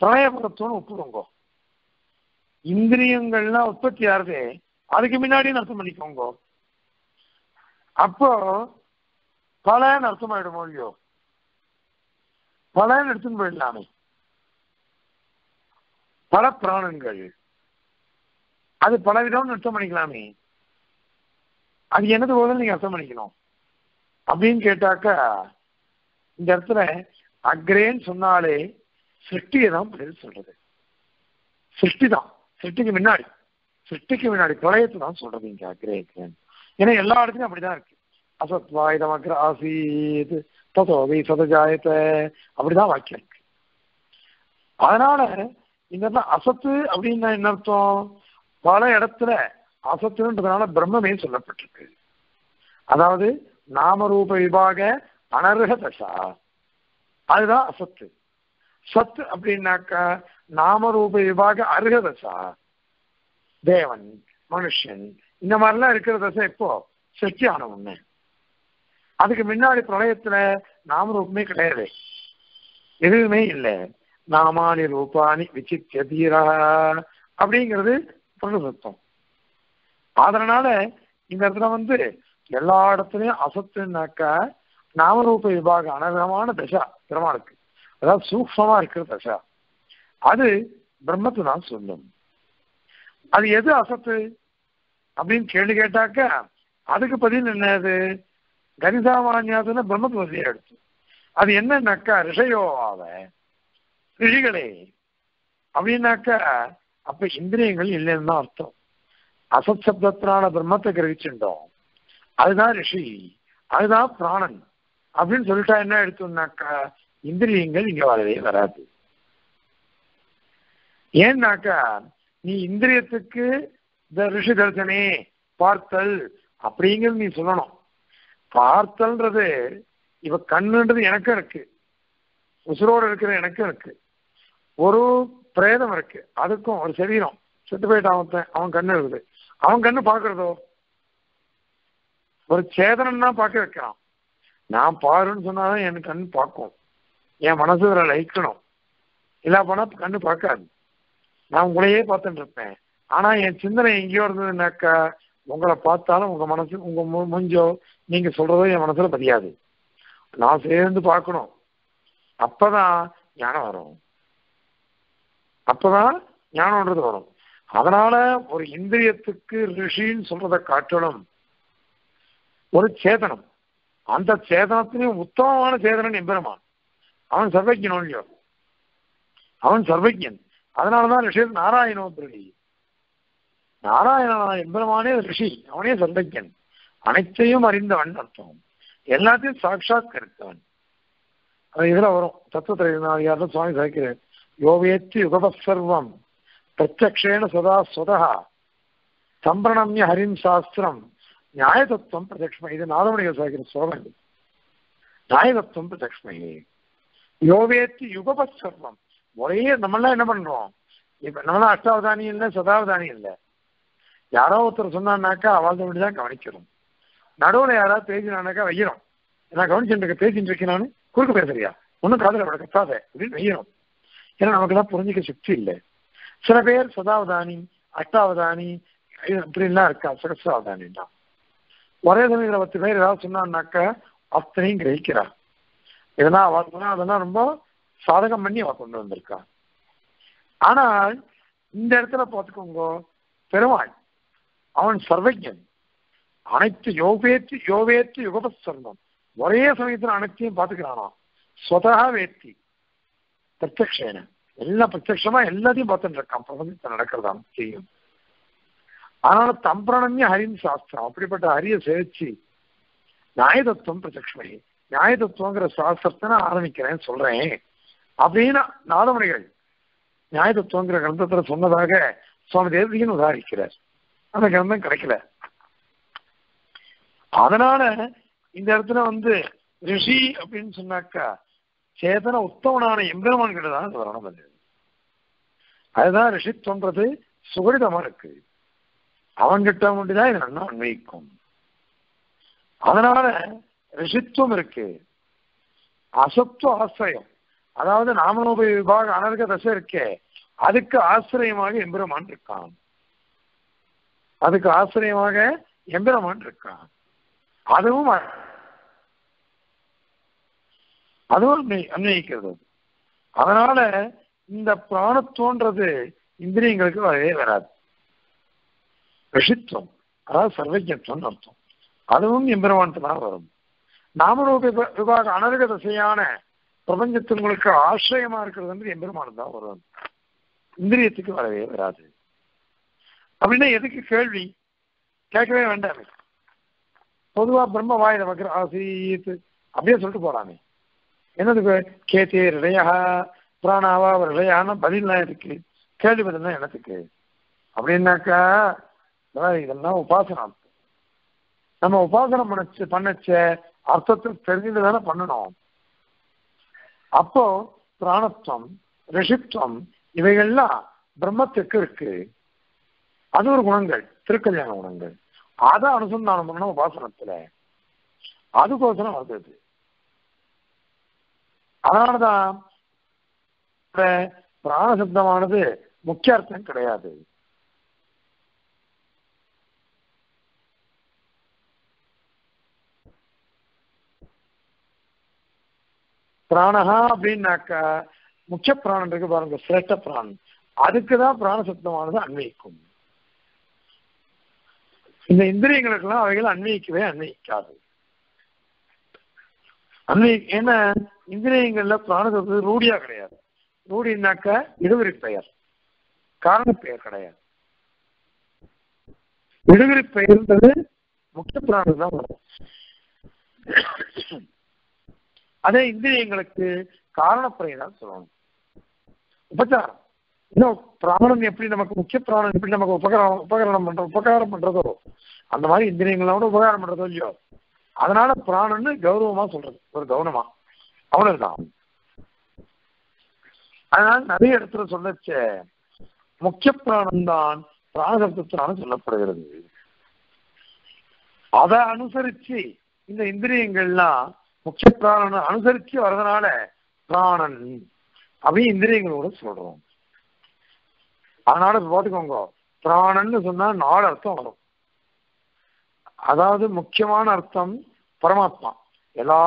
பிரளயபரத்தோன்னு ஒப்புடுங்கோ. இந்திரியங்கள்லாம் உற்பத்தி ஆறுது, அதுக்கு முன்னாடி அர்த்தம் பண்ணிக்கோங்க. அப்போ பலன்னு அர்த்தம் ஆயிடும் இல்லையோ, பலன்னு எடுத்துன்னு போயிடலாமே. பல பிராணங்கள், அது பலவிதம்னு அர்த்தம் பண்ணிக்கலாமே. அது என்னது போதும் நீங்க அர்த்தம் பண்ணிக்கணும் அப்படின்னு கேட்டாக்கா, இந்த இடத்துல அக்ரேன்னு சொன்னாலே சிருஷ்டியை தான் பதில் சொல்றது. சிருஷ்டி தான், சிருஷ்டிக்கு முன்னாடி பிரளயத்தை தான் சொல்றது இங்க அக்ரேன். ஏன்னா எல்லா இடத்துலையும் அப்படிதான் இருக்கு. அசத்வாயுதம் அக்ராசீத் ததோவி சதஜாயத்தை அப்படிதான் வாக்கியம் இருக்கு. அதனால இந்த இடத்துல அசத்து அப்படின்னா என்ன அர்த்தம், பல இடத்துல அசத்துன்றதுனால பிரம்மமே சொல்லப்பட்டிருக்கு. அதாவது நாமரூப விபாக அனர்ஹ தசா, அதுதான் அசத்து. சத்து அப்படின்னாக்கா நாமரூப விபாக அருகதசா, தேவன் மனுஷன் இந்த மாதிரிலாம் இருக்கிற தசை இப்போ சிருஷ்டியான ஒண்ணு. அதுக்கு முன்னாடி பிரளயத்துல நாமரூபமே கிடையாது, எதுவுமே இல்லை. நாமானி ரூபானி விசித்திய தீரா அப்படிங்கிறது பிரசத்தம். அதனால இந்த இடத்துல எல்லா இடத்துலையும் அசத்துனாக்கா நாமரூப விபாக அனர்ஹமான தசா பெருமாளுக்கு, அதாவது சூக்மமா இருக்கிற தசா, அது பிரம்மத்தை தான் சொல்லும். அது எது அசத்து அப்படின்னு கேள்வி கேட்டாக்க, அதுக்கு பதில் என்னது கணிதாமான்யாதுன்னா பிரம்மத்து வசதியை எடுத்து அது என்னன்னாக்கா ரிஷயோவாவ ரிஷிகளே அப்படின்னாக்கா, அப்ப இந்திரியங்கள் இல்லைன்னு தான் அர்த்தம். அசத் சப்தத்தினால பிரம்மத்தை கிரகிச்சுட்டோம், அதுதான் ரிஷி, அதுதான் பிராணன் அப்படின்னு சொல்லிட்டா என்ன எடுத்தோம்னாக்கா இந்திரியங்கள் இங்க வரவே வராது. ஏன்னாக்கா நீ இந்திரியத்துக்கு இந்த ரிஷி தர்சனே பார்த்தல் அப்படிங்கிறது நீ சொல்லணும். பார்த்தல்ன்றது இப்ப கண்ணுன்றது எனக்கும் இருக்கு, உசுரோடு இருக்கிற எனக்கும் இருக்கு, ஒரு பிரேதம் இருக்கு, அதுக்கும் ஒரு சரீரம் செத்து போயிட்டு அவன் கண்ணு இருக்குது, அவன் கண்ணு பாக்குறதோ ஒரு சேதனம் தான் பார்க்க வைக்கிறான். நான் பாருன்னு சொன்னாதான் என் கண் பார்க்கும், என் மனசு வர லயிக்கணும், இல்லா போனா கண்ணு பார்க்காது. நான் உங்களையே பார்த்துட்டு இருப்பேன், ஆனா என் சிந்தனை எங்கேயோ இருந்ததுன்னாக்கா உங்களை பார்த்தாலும் உங்க மனசு உங்க மூஞ்சோ நீங்க சொல்றதோ என் மனசுல பதியாது. நான் சேர்ந்து பார்க்கணும், அப்பதான் ஞானம் வரும், அப்பதான் ஞானம்ன்றது வரும். அதனால ஒரு இந்திரியத்துக்கு ரிஷின்னு சொல்றதை காட்டலும் ஒரு சேதனம், அந்த சேதனத்திலையும் உத்தமமான சேதனன் எம்பெருமான். அவன் சர்வஜ்ஞன் இல்லையோ, அவன் சர்வஜ்ஞன். அதனாலதான் ரிஷி நாராயணோ பிரதி, நாராயண எம்பெருமானே ரிஷி, அவனே சர்வஜ்ஞன், அனைத்தையும் அறிந்தவன் அர்த்தம், எல்லாத்தையும் சாட்சாத் கருத்தவன். அது இதுல வரும் தத்துவத்தினால சுவாமி சாய்க்கிறார், யோவேத்தி யுகத சர்வம் பிரத்யக்ஷேன சதா சுதா சம்பிரணம்ய ஹரிம் சாஸ்திரம் நியாய தத்துவம் பிரத்யக்ஷம. இது நாதமணிகள் சாய்க்கிற சோகம், நியாய தத்துவம் பிரத்யக்ஷமே. யோவேத்து யுகபத் சர்வம். ஒரே நம்மளாம் என்ன பண்றோம், இப்ப நம்மளாம் அஷ்டாவதானி இல்லை சதாவதானி இல்லை, யாரோ ஒருத்தர் சொன்னான்னாக்கா அவள் தான் தான் கவனிக்கிறோம். நடுவில் யாராவது பேசினானாக்கா வைக்கிறோம், நான் கவனிச்சுட்டு இருக்க பேசிட்டு இருக்கேன், நான் குறுக்கு பேசுறியா ஒன்றும் காதல அவளை கத்தாத அப்படின்னு வைக்கிறோம். ஏன்னா நமக்கு தான் புரிஞ்சிக்க சக்தி இல்லை. சில பேர் சதாவதானி அஷ்டாவதானி அப்படின்லாம் இருக்கா, சகசாவதானா ஒரே சமயத்தில் 10 பேர் ஏதாவது சொன்னான்னாக்கா அத்தனையும் கிரகிக்கிறா. இதெல்லாம் அவள் சொன்னா அதெல்லாம் ரொம்ப சாதகம் பண்ணி அவள் கொண்டு வந்திருக்கா. ஆனால் இந்த இடத்துல பார்த்துக்கோங்க, பெருமாள் அவன் சர்வஜன், அனைத்து யோவேத்து யுகபத் சர்வம், ஒரே சமயத்தில் அனைத்தையும் பார்த்துக்கிறானா. ஸ்வதா வேத்தி பிரத்யக்ஷேன, எல்லாம் பிரத்யக்ஷமா எல்லாத்தையும் பார்த்துட்டு இருக்கான், பிரபஞ்சத்தை நடக்கிறதான் செய்யும். அதனால தம்பிரணம்ய ஹரின் சாஸ்திரம், அப்படிப்பட்ட ஹரியை சேவிச்சு நியாயதத்துவம் பிரத்யக்ஷமே, நியாயதத்துவங்கிற சாஸ்திரத்தை நான் ஆரம்பிக்கிறேன் சொல்றேன் அப்படின்னு 4 முறைகள் நியாயதத்துவங்கிற கிரந்தத்துல சொன்னதாக சுவாமி தேவதின்னு உதாரிக்கிறார். அந்த கிரந்தம் கிடைக்கல. அதனால இந்த இடத்துல ரிஷி அப்படின்னு சொன்னாக்கா சேதன உத்தமனான எம்பெருமான் கிட்டதான் இந்த வரணம் அது. அதுதான் ரிஷித்துவன்றது சுகரிதமா இருக்கு, அவன்கிட்ட மட்டும்தான் இது நல்லா அன்வைக்கும். அதனால ரிஷித்துவம் இருக்கு, அசத்துவ ஆசிரியம், அதாவது நாமனோபய விபாக அனர்க தசை இருக்கே அதுக்கு ஆசிரியமாக எம்பெருமான் இருக்கான், அதுக்கு ஆசிரியமாக எம்பெருமான் இருக்கான். அதுவும் அன்வயிக்கிறது. அதனால இந்த பிராணத்துவன்றது இந்திரியங்களுக்கு வரவே வராது. ரிஷித்துவம் அதாவது சர்வஜத்துவம்னு அர்த்தம், அதுவும் எம்பெருமானத்துனால வரும். நாமரூப விபாக அனர்க தசையான பிரபஞ்சத்திற்கு ஆசிரியமா இருக்கிறது எம்பெருமானம் தான் வரும், இந்திரியத்துக்கு வரவே வராது. அப்படின்னா எதுக்கு கேள்வி கேட்கவே வேண்டாமே, பொதுவா பிரம்ம வாயில வக்கிற ஆசீத் அப்படியே சொல்லிட்டு போறாமே, என்னதுக்கு கேத்தே ரிழையா பிராணாவா ரிழையான பதிலாம் இருக்கு, கேள்வி பதிலாம் என்னத்துக்கு அப்படின்னாக்கா இதெல்லாம் உபாசனம். நம்ம உபாசனம் பண்ணச்ச அர்த்தத்தில் தெரிஞ்சுட்டு தானே பண்ணணும். அப்போ பிராணத்துவம் ரிஷித்துவம் இவைகள்லாம் பிரம்மத்துக்கு இருக்கு, அது ஒரு குணங்கள், திருக்கல்யாண குணங்கள், அதை அனுசந்தானம் பண்ணணும் உபாசனத்துல, அதுக்கோசரம் வருது. அதனாலதான் பிராணசப்தமானது முக்கிய அர்த்தம் கிடையாது. பிராணஹா அப்படின்னாக்கா முக்கிய பிராணம் இருக்கு பாருங்க, சிரேஷ்ட பிராணம், அதுக்குதான் பிராணசப்தமானது அன்வயிக்கும். இந்த இந்திரியங்களுக்கெல்லாம் அவைகள் அன்வயிக்கவே அன்வயிக்காது. ஏன்னா இந்திரியங்கள்ல பிராணசப்தம் ரூடியா கிடையாது. ரூடினாக்கா இடுவிரி பெயர், காரண பெயர் கிடையாது. இடுவிரி பெயர்ன்றது முக்கிய பிராணம் தான் வரும். அதே இந்திரியங்களுக்கு காரணப்பறையதான் சொல்லணும், உபச்சாரம். இன்னும் பிராணம் எப்படி நமக்கு முக்கிய பிராணம் எப்படி நமக்கு உபகாரம் பண்றதோ அந்த மாதிரி இந்திரியங்களோட உபகாரம் பண்றதோ இல்லையோ, அதனால பிராணம்னு கௌரவமா சொல்றது, ஒரு கவனமா அவ்வளவுதான். அதனால நிறைய இடத்துல சொல்லச்ச முக்கிய பிராணம் தான் பிராணசப்தத்தினால சொல்லப்படுகிறது. அதை அனுசரிச்சு இந்த இந்திரியங்கள்லாம் முக்கிய பிராணம் அனுசரிச்சு வர்றதுனால பிராணன் அப்படின்னு இந்திரியங்களோட சொல்றோம். அதனால பார்த்துக்கோங்க, பிராணன்னு சொன்னா 4 அர்த்தம் வரும். அதாவது முக்கியமான அர்த்தம் பரமாத்மா, எல்லா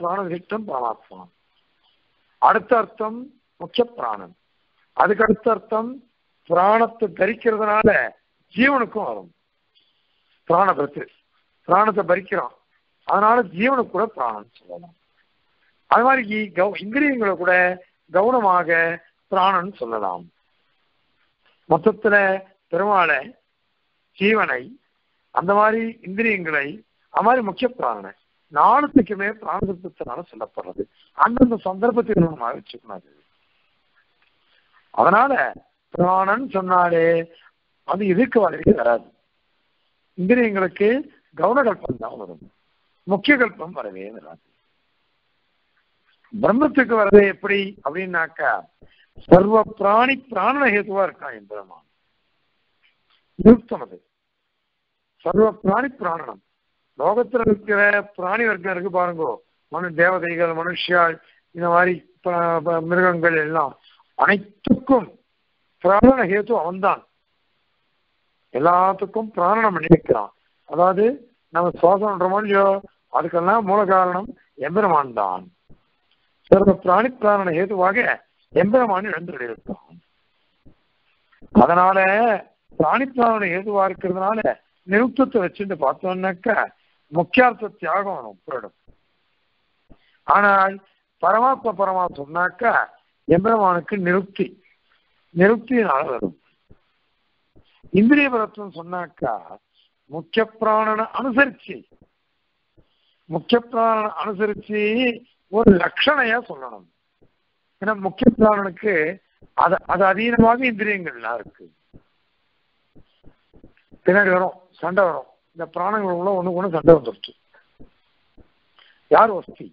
பிராணம் பரமாத்மா. அடுத்த அர்த்தம் முக்கிய பிராணன், அதுக்கு அடுத்த அர்த்தம் பிராணத்தை தரிக்கிறதுனால ஜீவனுக்கும் வரும், பிராணபத்து பிராணத்தை பறிக்கிறோம், அதனால ஜீவனுக்கு கூட பிராணன் சொல்லலாம். அது மாதிரி இந்திரியங்களை கூட கவனமாக பிராணன் சொல்லலாம். மொத்தத்துல பெருமாளை ஜீவனை அந்த மாதிரி இந்திரியங்களை அது மாதிரி முக்கிய பிராணனை 4த்துக்குமே பிராணசப்தத்தினால சொல்லப்படுறது, அந்தந்த சந்தர்ப்பத்தின் மூலமாக வச்சுக்கணும். அதனால பிராணன் சொன்னாலே அது எதிர்க்க வரவே வராது, இந்திரியங்களுக்கு கவன கல்பம் தான் வரும், முக்கிய கல்பம் வரவே வராது. பிரம்மத்துக்கு வர்றது எப்படி அப்படின்னாக்கா சர்வ பிராணி பிராணன ஹேதுவா இருக்கான் என் பிரமான் யுக்தம். அது சர்வ பிராணி பிராணனம். லோகத்துல இருக்கிற பிராணி வர்க்கம் இருக்கு பாருங்கோ, மனு தேவதைகள் மனுஷியாள் இந்த மாதிரி மிருகங்கள் எல்லாம் அனைத்துக்கும் பிராணன ஹேது அவன்தான். எல்லாத்துக்கும் பிராணனம் நினைக்கிறான். அதாவது நம்ம சுவாசம் பண்றோமோ இல்லையோ அதுக்கெல்லாம் மூல காரணம் எம்பெருமான் தான். சர்வ பிராணி பிராணன ஹேதுவாக எம்பெருமான் எழுந்து இருக்கான். அதனால பிராணி பிராணன ஹேதுவா இருக்கிறதுனால நிருப்தத்தை வச்சுட்டு பார்த்தோம்னாக்கா முக்கியார்த்த தியாகம் போயிடும். ஆனால் பரமாத்மா பரமா சொன்னாக்கா எம்பெருமானுக்கு நிருப்தி, நிருப்தியினால வரும். இந்திரிய பலத்துவம் சொன்னாக்கா முக்கிய பிராணனை அனுசரிச்சு, முக்கிய பிராணனை அனுசரிச்சு ஒரு லட்சணையா சொல்லணும். ஏன்னா முக்கிய பிராணனுக்கு அது அது அதீனமாக இந்திரியங்கள்லாம் இருக்கு. பின்னாடி வரும் சண்டை வரும், இந்த பிராணங்களுக்குள்ள ஒண்ணு ஒண்ணு சண்டை வந்துருச்சு. யார் வஸ்தி,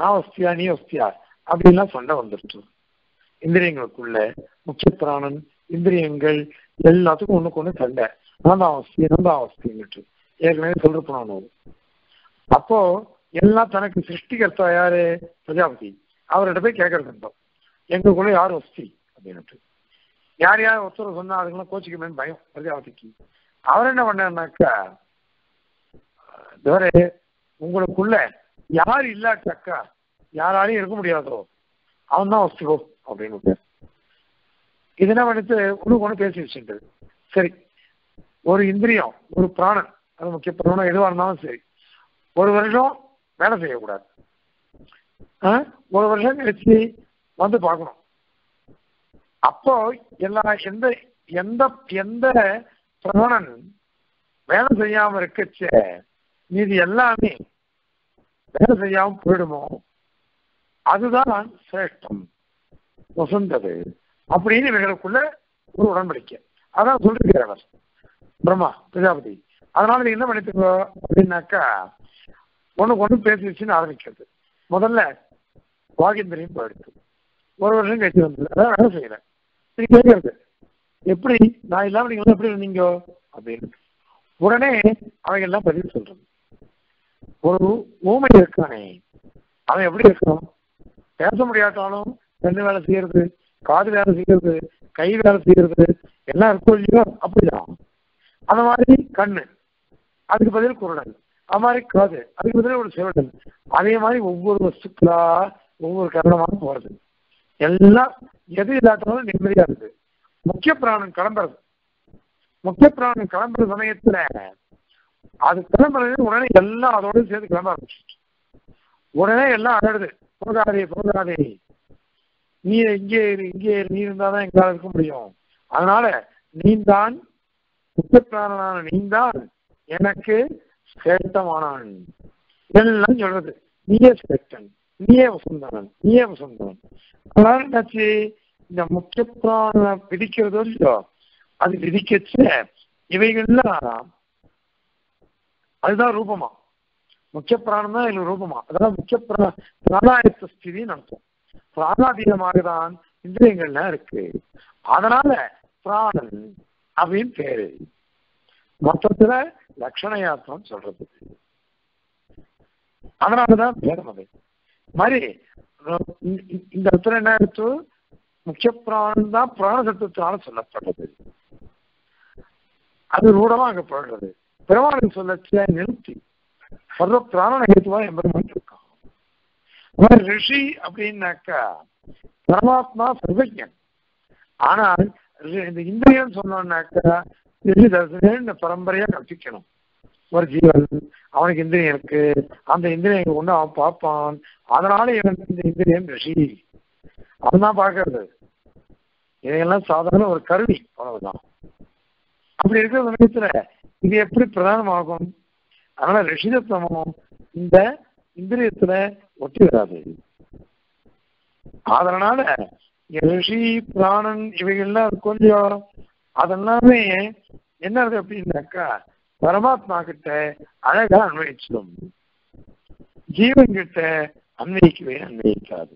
நான் வஸ்தியா நீ வஸ்தியா அப்படின்லாம் சண்டை வந்துருச்சு இந்திரியங்களுக்குள்ள. முக்கிய பிராணன் இந்திரியங்கள் எல்லாத்துக்கும் ஒண்ணுக்கு ஒண்ணு சண்டை, நான் வஸ்தி நான் வஸ்திங்கிட்டு ஏற்கனவே சொல்றப்போனோம். அப்போ எல்லாம் தனக்கு சிருஷ்டிகர்த்தா யாரு பிரஜாபதி, அவர்கிட்ட போய் கேட்கறதுண்டோம் எங்களுக்குள்ள யார் வஸ்தி அப்படின்ட்டு. யார் யார் ஒருத்தர் சொன்னா அதுக்கெல்லாம் கோச்சிக்கணும்னு பயம் பிரஜாபதிக்கு. அவர் என்ன பண்ணாருனாக்கா, தவிர உங்களுக்குள்ள யார் இல்லாட்டாக்கா யாராலையும் இருக்க முடியாதோ அவன் தான் வஸ்துவோ அப்படின்னு இது என்ன பண்ணிட்டு ஒண்ணு ஒண்ணு பேசி வச்சுட்டு. சரி, ஒரு இந்திரியம் ஒரு பிராணன் அது முக்கிய பிராணம் எதுவாக இருந்தாலும் சரி, ஒரு வருஷம் வேலை செய்யக்கூடாது, ஒரு வருஷம் கழிச்சு வந்து பார்க்கணும். அப்போ எல்லா எந்த எந்த எந்த பிராணன் வேலை செய்யாம இருக்கச்ச இது எல்லாமே வேலை செய்யாம போயிடுமோ அதுதான் சிரேஷ்டம் வசந்தது அப்படின்னு இவங்களுக்குள்ள ஒரு உடன்படிக்கை. அதான் சொல்லிருக்கிறார் பிரம்மா பிரஜாபதி. அதனால நீ என்ன பண்ணிட்டுக்கோ அப்படின்னாக்கா ஒண்ணுக்கு ஒண்ணு பேசிடுச்சுன்னு ஆரம்பிக்கிறது. முதல்ல வாகேந்திரியும் போயிடுச்சு, ஒரு வருஷம் கழிச்சு வந்து அதான் வேலை செய்யல. நீங்க கேட்கறது எப்படி, நான் இல்லாம நீங்க எப்படி இருந்தீங்க அப்படின்னு உடனே அவங்க எல்லாம் பதில் சொல்றது. ஒரு ஊமை இருக்கானே அவன் எப்படி இருக்கான், பேச முடியாட்டாலும் கண்ணு வேலை செய்யறது, காது வேலை செய்யறது, கை வேலை செய்யறது எல்லாம் இருக்கும் இல்லையோ அப்படிதான். அந்த மாதிரி கண்ணு அதுக்கு பதில் குரடல், அது மாதிரி காது அதுக்கு பதில் ஒரு செவடல், அதே மாதிரி ஒவ்வொரு வஸ்துக்களா ஒவ்வொரு காரணமாக போறது. எல்லாம் எது இல்லாட்டாலும் நிம்மதியா இருக்கு. முக்கிய பிராணம் கிளம்புறது, முக்கிய பிராணம் கிளம்புற சமயத்துல அது கிளம்புறது உடனே எல்லாம் அதோட சேர்ந்து கிளம்ப ஆரம்பிச்சு உடனே எல்லாம் அழகுது. போகாதே போகாதே, நீ இங்கே இங்கே நீ இருந்தாதான் எங்களால் இருக்க முடியும், அதனால நீ தான் முக்கிய பிராணனான நீ தான் எனக்கு சேட்டமானான் எல்லாம் சொல்றது. நீயே சேட்டன், நீயே வசந்தானன், நீயே வசந்தானன். அதனால என்னாச்சு, இந்த முக்கிய பிராணனை விதிக்கிறதோ இல்லையோ அது விதிக்கச்ச இவைகள்லாம் அதுதான் ரூபமா. முக்கிய பிராணம் தான் இது ரூபமா. அதெல்லாம் முக்கிய பிராணாயத்த ஸ்திதி நடத்தும். பிராணாதீனமாக தான் இந்திரியங்கள்லாம் இருக்கு. அதனால பிராணன் அப்படின்னு பேரு. மொத்தத்துல லட்சணயாத்திரம் சொல்றது. அதனாலதான் பேரம். அது மாதிரி இந்த இடத்துல என்ன எடுத்து முக்கிய பிராணம் தான் பிராண சத்தத்தினால சொல்லப்படுறது. அது ரூடமா அங்க போடுறது. பெருமாளுக்கு சொல்லச்ச நிறுத்தி சர்வ பிராணன ஹேத்துவா எம்பெருமான் இருக்கான். ரிஷி அப்படின்னாக்கா பரமாத்மா சர்வஜன். ஆனால் இந்த இந்திரியன்னு சொன்னோம்னாக்கா ரிஷி தர்சன பரம்பரையா கற்பிக்கணும். ஒரு ஜீவன் அவனுக்கு இந்திரியம் இருக்கு, அந்த இந்திரியம் ஒண்ணு அவன் பார்ப்பான், அதனால இவன் இந்த இந்திரியம் ரிஷி அவன் தான் பாக்குறது. இதையெல்லாம் சாதாரண ஒரு கருவி அவ்வளவுதான். அப்படி இருக்கிற சமயத்துல இது எப்படி பிரதானமாகும்? அதனால ரிஷிதத்துவமும் இந்த இந்திரியத்துல ஒட்டி வராது. அதனால ரிஷி பிராணன் இவைகள்லாம் கொஞ்சம் அதெல்லாமே என்ன இருக்கு அப்படின்னாக்கா பரமாத்மா கிட்ட அழகா அன்வயிச்சிடும், ஜீவன் கிட்ட அன்வைக்கு அன்வைக்காது.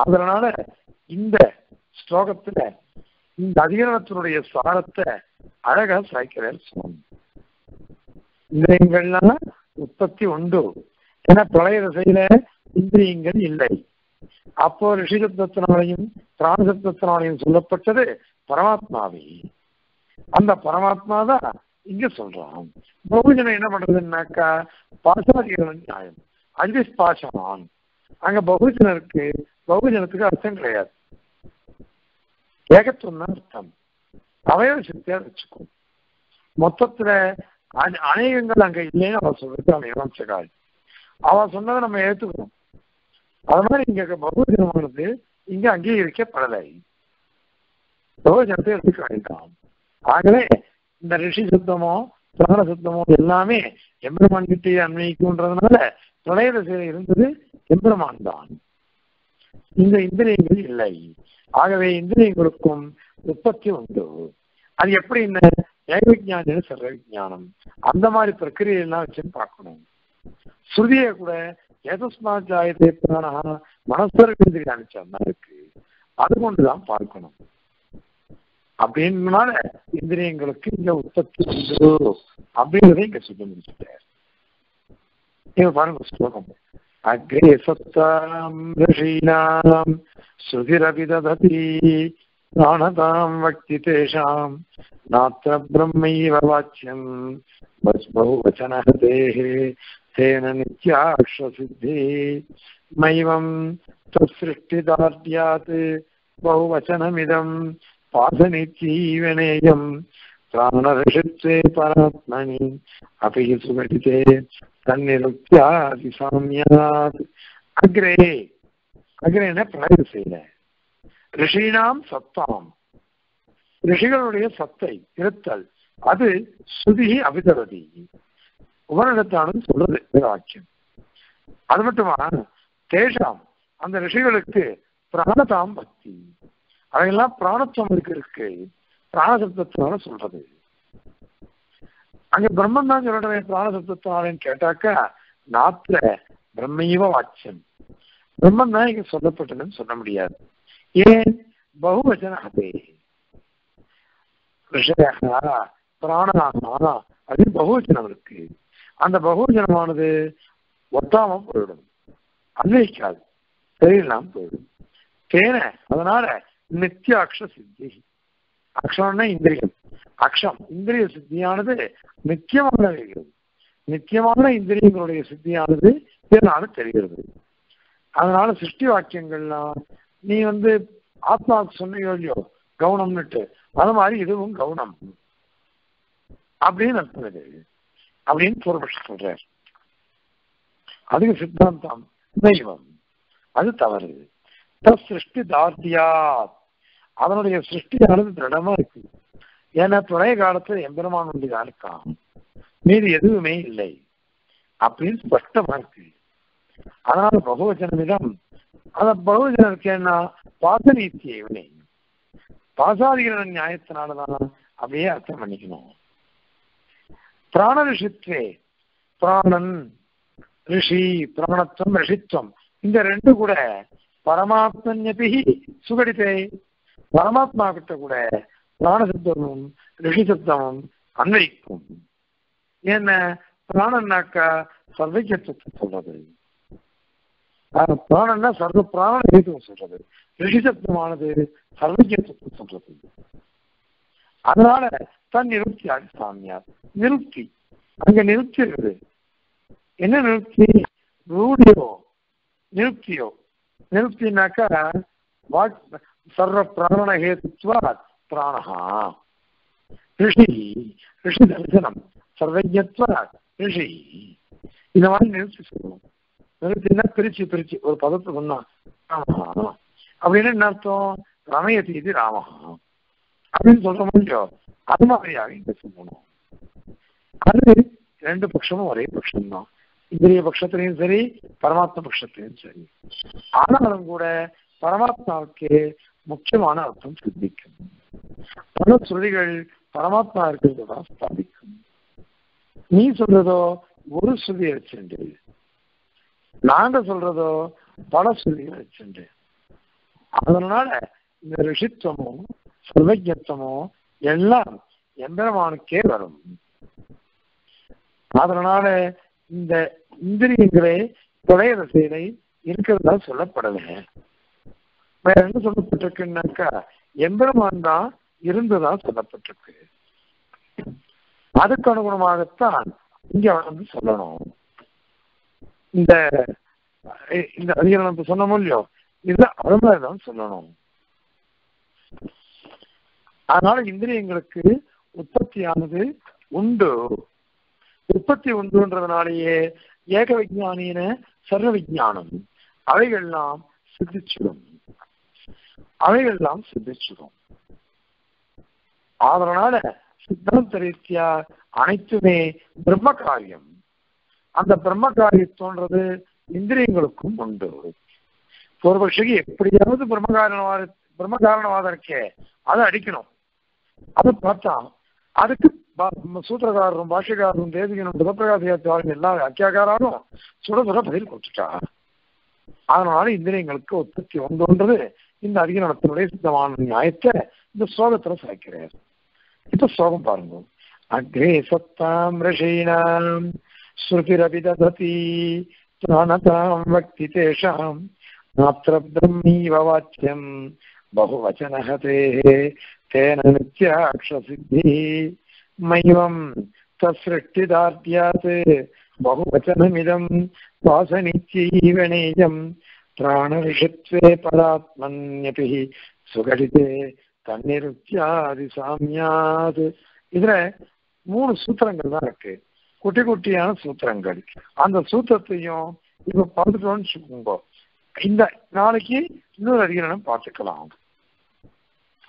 அதனால இந்த ஸ்லோகத்துல இந்த அதிகரணத்தினுடைய சாரத்தை அழகா சாய்க்கிறார் சுவாமி. இந்திரியங்கள்னால உற்பத்தி உண்டு, ஏன்னா பிரளய திசையில இந்திரியங்கள் இல்லை. அப்போ ரிஷிசப்தத்தினாலையும் பிராணசப்தத்தினாலையும் சொல்லப்பட்டது பரமாத்மாவே. அந்த பரமாத்மாதான் இங்க சொல்றான். பகுஜனம் என்ன பண்றதுன்னாக்கா பாசாதிகளும் நியாயம் அஜிஸ் பாசமான். அங்க பகுஜனருக்கு பகுஜனத்துக்கு அர்த்தம் கிடையாது, ஏகத்துவம் தான் அர்த்தம். அவயவ சக்தியா வச்சுக்கும் மொத்தத்துல அநேகங்கள் அங்க இல்லைன்னு அவ சொல்றது. அவன் இவம்சகாய் அவ சொன்னதை நம்ம ஏத்துக்கணும். அது மாதிரி இங்க பகுஜனமானது இங்க அங்கீகரிக்கப்படலை, பகுஜனத்தை எடுத்துக்க வேண்டாம். ஆகவே இந்த ரிஷி சுத்தமோ பிரகல சுத்தமோ எல்லாமே எம்பெருமான் கிட்டே அன்மைக்கும்ன்றதுனால பிரளய திசையில இருந்தது எம்பெருமான் தான், இந்த இந்திரியங்கள் இல்லை. ஆகவே இந்திரியங்களுக்கும் உற்பத்தி உண்டு. அது எப்படி என்ன ஏகவிஜானம் சர்வ விஜானம் அந்த மாதிரி பிரக்கிரியெல்லாம் வச்சுன்னு பார்க்கணும். ஸ்ருதியை கூட ஏதஸ்மா ஜாயத்தை பிராணா மனசருக்கு அனுப்பிச்சா இருக்கு, அது கொண்டுதான் பார்க்கணும். அப்படின்னால இந்திரியங்களுக்கு இங்க உற்பத்தி உண்டு அப்படின்றத இங்க சொல்ல முடிச்சுட்டார். இங்க பாருங்க ஸ்லோகம். அக்ரே சத்தாம் ரிஷீனாம் ஸ்ருதிரபி தததி பிராணதாம் வக்தி தேஷாம் நாத்ர பிரம்மைவ வாச்யம் பஸ்பஹுவசனஹதேஹே தேன நித்யாக்ஷசித்தி மைவம் தஸ்ருஷ்டிதார்த்யாத் பஹுவசனமிதம் பாசனிச்சீவனேயம் பிராணரிஷித்வே பராத்மனி அபி சுகடிதே தன்னிருத்யாதிசாம்யாத். அக்ரே அக்ரேன பிரளய திசையில ரிஷீனாம் சத்தாம் ரிஷிகளுடைய சத்தை இருத்தல் அது சுதி அபிதவதி உபனிடத்தானு சொல்றது வாக்கியம். அது மட்டுமா தேஷாம் அந்த ரிஷிகளுக்கு பிராணதாம் பக்தி அவையெல்லாம் பிராணத்துவம் இருக்கு, பிராணசப்தத்தினால சொல்றது. அங்க பிரம்மன் தான் சொல்றேன் பிராணசப்தத்தினாலேன்னு கேட்டாக்கா நாத்திர பிரம்மையவ வாச்சியம் பிரம்மன் தான் இங்க சொல்லப்பட்டதுன்னு சொல்ல முடியாது. ஏன் பகுவச்சனே ரிஷயா பிராணா அது பகுவச்சனம் இருக்கு. அந்த பகுவச்சனமானது ஒத்தாமம் போயிடும், அன்வைக்காது, தெரியலாம் போயிடும். தேன அதனால நித்தியாட்ச சித்தி அக்ஷம்னா இந்திரியம் அக்ஷம் இந்திரிய சித்தியானது நித்தியமாக இருக்கிறது, நித்தியமான இந்திரியங்களுடைய சித்தியானது இதனால தெரிகிறது. அதனால சிருஷ்டி வாக்கியங்கள்லாம் நீ ஆத்மாவுக்கு சொன்னியோ இல்லையோ கவுனம்னுட்டு அது மாதிரி இதுவும் கவுனம் அப்படின்னு அர்த்தது அப்படின்னு பூர்வபக்ஷி சொல்றார். அதுக்கு சித்தாந்தம் தெய்வம் அது தவறு. சிருஷ்டி தார்த்தியா அதனுடைய சிருஷ்டியானது திடமா இருக்கு, ஏன்னா துணைய காலத்துல எம்பெருமான் ஒன்றுதான் இருக்கான், மீது எதுவுமே இல்லை அப்படின்னு ஸ்பஷ்டமா இருக்கு. அதனால பகுவச்சனமிடம் அந்த பகுவச்சனம் இருக்கேன்னா பாசநீத்தியை வினை பாசாதிகள நியாயத்தினாலதான் அப்படியே அர்த்தம் பண்ணிக்கணும். பிராண ரிஷித்வே பிராணன் ரிஷி பிராணத்துவம் ரிஷித்வம் இந்த ரெண்டு கூட பரமாத்மன்யபி சுகடித்தே பரமாத்மா கிட்ட கூட பிராணசப்தமும் ரிஷிசப்தமும் அன்வைக்கும். ஏன்னா பிராணன்னாக்கா சர்வஜத்துவத்தை சொல்றது, பிராணன்னா சர்வ பிராண ஹேத்துவம் சொல்றது, ரிஷிசப்தமானது சர்வஜத்துவத்தை சொல்றது. அதனால தன் நிருப்தி சாமியார் நிருப்தி அங்க நிருப்தி இருக்குது. என்ன நிருப்தி? ரூடியோ நிருப்தியோ நிருப்தினாக்கா சர்வ பிராண ஹேத்துவா பிராணா ரிஷி ரிஷி தரிசனம் சர்வஜத்துவா ரிஷி இந்த மாதிரி நிருப்தி சொல்லணும். நிருப்தினா பிரிச்சு பிரிச்சு ஒரு பதத்தை சொன்னா ராமஹா அப்படின்னு என்ன அர்த்தம்? ரமயதி இது ராமஹா அப்படின்னு சொல்ற முடியோ அது மாதிரியாக இங்க சொல்லணும். அது ரெண்டு பட்சமும் ஒரே பட்சம்தான், இந்திரிய பட்சத்திலையும் சரி பரமாத்மா பட்சத்திலையும் சரி. ஆனாலும் கூட பரமாத்மாவுக்கு முக்கியமான அர்த்தம் சித்திக்கும், பல ஸ்ருதிகள் பரமாத்மா இருக்கிறதுதான் ஸ்தாபிக்கும். நீ சொல்றதோ ஒரு ஸ்ருதியை வச்சுண்டு நாங்க சொல்றதோ பலசொல்லிகளை வச்சுண்டு. அதனால இந்த ரிஷித்துவமும் சர்வஜத்துவமும் எல்லாம் எம்பெருமானுக்கே வரும். அதனால இந்த இந்திரியங்களே தொலைய ரசையிலே இருக்கிறதா சொல்லப்படவில்லை. வேற என்ன சொல்லப்பட்டிருக்குன்னாக்கா எம்பெருமான் தான் இருந்ததா சொல்லப்பட்டிருக்கு. அதுக்கு அனுகுணமாகத்தான் இங்க வந்து சொல்லணும். இந்த இந்த அதிகாரம் சொன்னோம் இல்லையோ, இதுல அருமைதான் சொல்லணும். அதனால இந்திரியங்களுக்கு உற்பத்தியானது உண்டு. உற்பத்தி உண்டுன்றதுனாலேயே ஏக விஞ்ஞானின சர்வ விஞ்ஞானம் அவைகள்லாம் சித்திச்சிடும், அவைகள்லாம் சித்திச்சிடும். அதனால சித்தாந்த ரீதியா அனைத்துமே பிரம்ம காரியம். அந்த பிரம்ம காரியத்தோன்றது இந்திரியங்களுக்கும் உண்டு. பூர்வபக்ஷிக்கு எப்படியாவது பிரம்ம காரணவாதம் இருக்கே அதை அடிக்கணும். அது பார்த்தா அதுக்கு சூத்திரகாரரும் பாஷகாரரும் தேவிகனும் சிவபிரகாசியாரும் எல்லா வியாக்கியாக்காரும் சுட சுட பதில் கொடுத்துட்டா. அதனால இந்திரியங்களுக்கு உற்பத்தி ஒன்றுன்றது இந்த அதிகாரத்தினுடைய சித்தமான நியாயத்தை இந்த ஸ்லோகத்துல சாய்க்கிறார். இப்ப ஸ்லோகம் பாருங்க. அக்ரே சத்தாம் ரிஷீணாம் ஸ்ருதிரபி தததி ஞானதாம் வக்தி தேஷாம் நாத்ர பிரம்மீவ வாச்யம் பகுவசனஹ தேஹே தேன நித்யாக்ஷ சித்தி மயம் தஸ்ருஷ்டிதார்த்யாத் பகுவசனமிதம் வாசனித்யைவ நேயம் பிராணரிஷத்வே பராத்மன்யபி சுகடிதே தன்னிருத்தியாதி சாமியாது. இதுல 3 சூத்திரங்கள் தான் இருக்கு, குட்டி குட்டியான சூத்திரங்கள். அந்த சூத்திரத்தையும் இப்ப பார்த்துட்டோம்னு சொல்லுங்க. இந்த நாளைக்கு இன்னொரு அதிகாரம் பார்த்துக்கலாம்,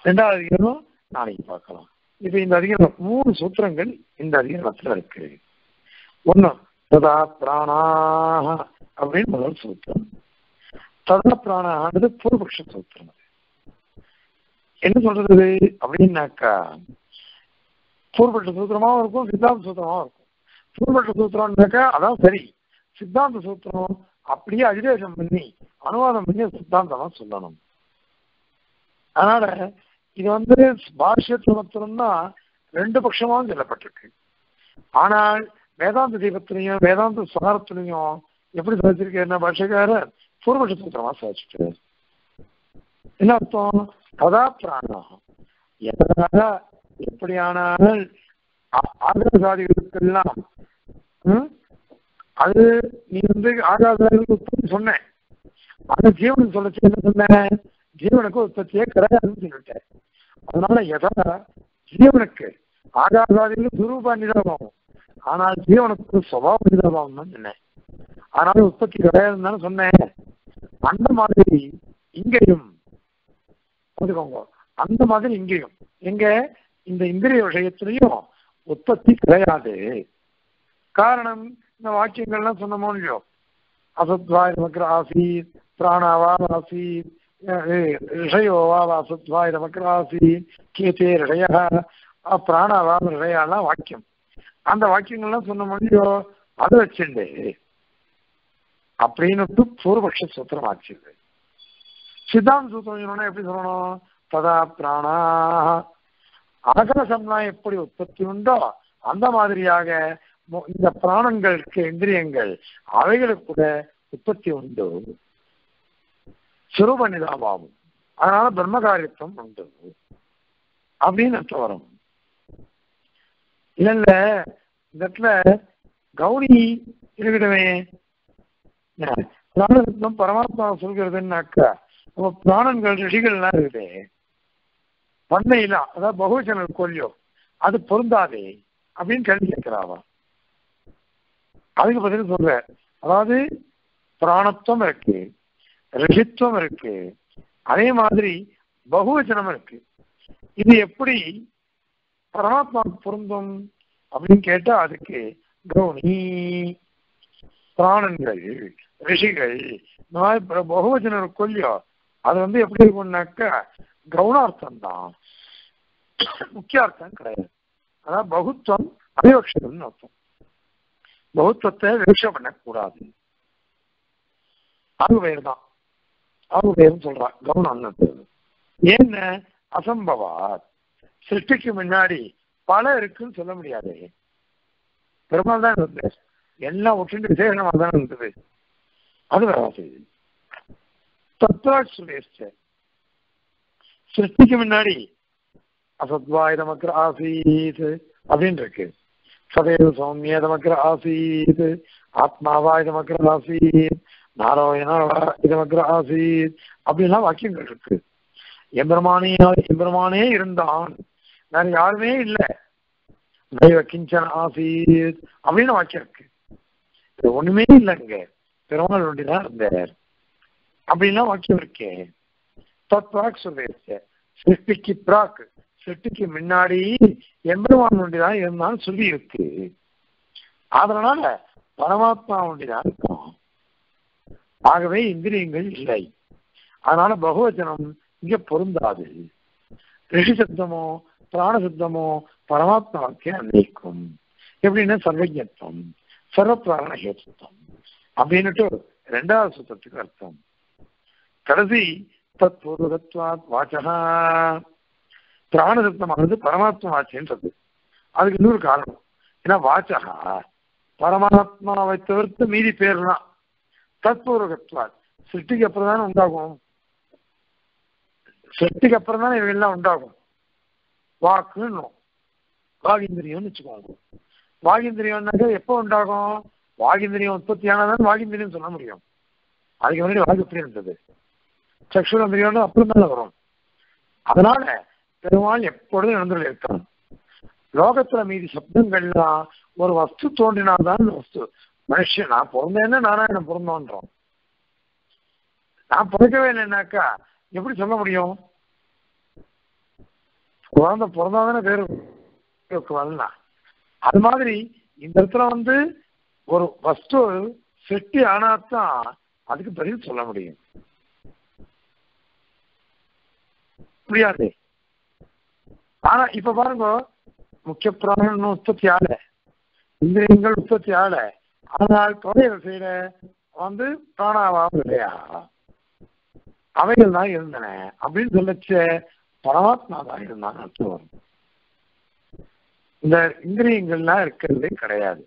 2வது அதிகாரம் நாளைக்கு பார்க்கலாம். இப்ப இந்த அதிகாரம் 3 சூத்திரங்கள் இந்த அதிகாரத்துல இருக்கு. 1 ததா பிராணாஹ அப்படின்னு முதல் சூத்திரம். ததா பிராணானது பூர்வபக்ஷ சூத்திரம். என்ன சொல்றது அப்படின்னாக்கா பூர்வபட்ச சூத்திரமாவும் இருக்கும், சித்தாந்த சூத்திரமாவும் இருக்கும். பூர்வபட்ச சூத்திரம்னாக்கா அதான் சரி, சித்தாந்த சூத்திரம் அப்படியே அதிவேஷம் பண்ணி அனுவாதம் பண்ணி சித்தாந்தமா சொல்லணும். அதனால இது வந்து பாஷ்யத்துவத்தில்தான் 2 பட்சமாவும் சொல்லப்பட்டிருக்கு. ஆனால் வேதாந்த தீபத்திலையும் வேதாந்த சாரத்திலையும் எப்படி சாதிச்சிருக்காரு பாஷ்யக்காரர்? பூர்வபட்ச சூத்திரமா சாதிச்சிட்டார். என்ன அர்த்தம்? ததா பிராணாகம் எதனால எப்படியானால் ஆகாசாதிகளுக்கெல்லாம் அது நீ வந்து ஆகாசாதிகளுக்கு உற்பத்தி சொன்ன, அது ஜீவனுக்கு சொல்லச்சு. என்ன சொன்ன? ஜீவனுக்கு உற்பத்தியே கிடையாதுன்னு சொல்லிட்டேன். அதனால எதா ஜீவனுக்கு ஆகாசாதிகளுக்கு சுரூபா நிதாபம், ஆனால் ஜீவனுக்கு சுபாவ நிதாபம்னு சொன்னேன். அதனால உற்பத்தி கிடையாதுன்னு சொன்னேன். அந்த மாதிரி இங்கேயும் அந்த மாதிரி இங்கேயும் எங்க இந்த இந்திரிய விஷயத்திலையும் உற்பத்தி கிடையாது. காரணம் இந்த வாக்கியங்கள்லாம் சொன்னமோ இல்லையோ, அசத்வாய் நமக்கு ஆசீத் பிராணாவா ஆசீத் ரிஷயோவா அசத்வாய் நமக்கு ஆசீத் கேத்தே ரிஷய பிராணாவா ரிஷயாலாம் வாக்கியம். அந்த வாக்கியங்கள்லாம் சொன்னமோ இல்லையோ, அது வச்சுண்டு அப்படின்னு பூர்வபக்ஷ சூத்திரம் ஆச்சு. சித்தாந்த சூத்திரம் எப்படி சொல்லணும்? ததா பிராணா ஆகாசம்னா எப்படி உற்பத்தி உண்டோ அந்த மாதிரியாக இந்த பிராணங்களுக்கு இந்திரியங்கள் அவைகளுக்கு கூட உற்பத்தி உண்டு, சுரூப நிதாபாவும். அதனால பிரம்ம காரியத்துவம் உண்டு அப்படின்னு அர்த்தம் வரும். இல்ல இந்த இடத்துல கௌரி இருக்கிடமே, பரமாத்மா சொல்கிறதுன்னாக்கா பிராணன்கள் ரிஷிகள்லாம் இருக்குது பண்ணையில, அதாவது பகுவச்சனல் கொல்லியோ அது பொருந்தாதே அப்படின்னு கேள்வி கேட்கிறாவா. அதுக்கு பதில் சொல்ற, அதாவது பிராணத்துவம் இருக்கு, ரிஷித்துவம் இருக்கு, அதே மாதிரி பகுவச்சனம் இருக்கு. இது எப்படி பரமாத்மாவுக்கு பொருந்தும் அப்படின்னு கேட்டா அதுக்கு கௌணி பிராணன்கள் ரிஷிகள் இந்த மாதிரி பகுவச்சன கொல்லியோ அது வந்து எப்படி இருக்கும்னாக்கா கவுனார்த்தம் தான், முக்கியார்த்தம் கிடையாது. அதான் பகுத்துவம் அபிவக்ஷம்னு அர்த்தம். பகுத்துவத்தை விவக்ஷம் பண்ணக்கூடாது. ஆறு பேர் தான், ஆறு பேரும் சொல்றான். கவனம் அண்ணது என்ன அசம்பவா, சிருஷ்டிக்கு முன்னாடி பல இருக்குன்னு சொல்ல முடியாது. பெருமாள் தான் இருந்தது, எல்லாம் ஒற்றின் விசேஷமா தான் இருந்தது. அது வேற செய்தி. தத்ராட்சு சிருஷ்டிக்கு முன்னாடி அசத்வாய நமக்கு ஆசீத் அப்படின்னு இருக்கு. சதேவ சௌமிய நமக்கு ஆசீத், ஆத்மாவாய் நமக்கு ஆசீத், நாராயணா இதமக்கு ஆசீத் அப்படின்லாம் வாக்கியங்கள் இருக்கு. எம்பெருமானே இருந்தான், வேற யாருமே இல்லை. தெய்வ கிஞ்சன ஆசீத் அப்படின்னு வாக்கியம் இருக்கு. இது ஒண்ணுமே இல்லைங்க, பெருமாள் ஒண்டிதான் இருந்தார் அப்படின்லாம் வாக்கியம் இருக்கு. தத்வாக் சுதேச சிருஷ்டிக்கு பிராக், சிருஷ்டிக்கு முன்னாடி எம்பெருமான் ஒண்டிதான் இருந்தான்னு சொல்லி இருக்கு. அதனால பரமாத்மா ஒண்டிதான் இருக்கும். ஆகவே இந்திரியங்கள் இல்லை. அதனால பகவச்சனம் இங்க பொருந்தாது. ரிஷி சப்தமோ பிராண சப்தமோ பரமாத்மாவுக்கே அன்னைக்கும். எப்படின்னா சர்வஜத்வம் சர்வ பிராண ஹேத்துவம் அப்படின்னுட்டு ரெண்டாவது சுத்தத்துக்கு அர்த்தம். கடைசி தத்பூர்வகத்வாத் வாச்சகா, பிராண சப்தமானது பரமாத்மா வாச்சன்றது. அதுக்கு இன்னொரு காரணம், ஏன்னா வாச்சகா பரமாத்மாவை தவிர்த்து மீதி பேர்லாம் தற்பூர்வகத்வாத் சிருஷ்டிக்கு அப்புறம் தானே உண்டாகும், சிருஷ்டிக்கு அப்புறம் தானே இவையெல்லாம் உண்டாகும். வாக்குன்னு வாகிந்திரியம்னு வச்சுக்கோங்க. வாகிந்திரியம்னாக்க எப்போ உண்டாகும்? வாகிந்திரியம் உற்பத்தி ஆனாதான் வாகிந்திரியம் சொல்ல முடியும். அதுக்கு முன்னாடி வாக்கு எப்படி இருந்தது? சக்ஷுரந்திரியம் அப்புறம் தானே வரும். அதனால பெருமாள் எப்பொழுதும் நடந்துள்ள இருக்கான். லோகத்துல மீதி சப்தங்கள்லாம் ஒரு வஸ்து தோன்றினாதான் வஸ்து. மனுஷன் நான் பிறந்தேன்னா நாராயணன் பிறந்தோன்றோம். நான் பிறக்கவே இல்லைன்னாக்கா எப்படி சொல்ல முடியும்? குழந்தை பிறந்தாதானே பேரு வரலாம். அது மாதிரி இந்த இடத்துல வந்து ஒரு வஸ்து செட்டி ஆனாத்தான் அதுக்கு பதில் சொல்ல முடியும். புரியாது. ஆனா இப்ப பாருங்க, முக்கிய பிராணன் உற்பத்தி ஆல, இந்திரியங்கள் உற்பத்தி ஆல, ஆனால் தொலைவரிசையில வந்து பிராணாவாவும் இல்லையா, அவைகள் தான் இருந்தன அப்படின்னு சொல்லச்ச பரமாத்மா தான் இருந்தான் அர்த்தம் வரும். இந்த இந்திரியங்கள்லாம் இருக்கிறதே கிடையாது.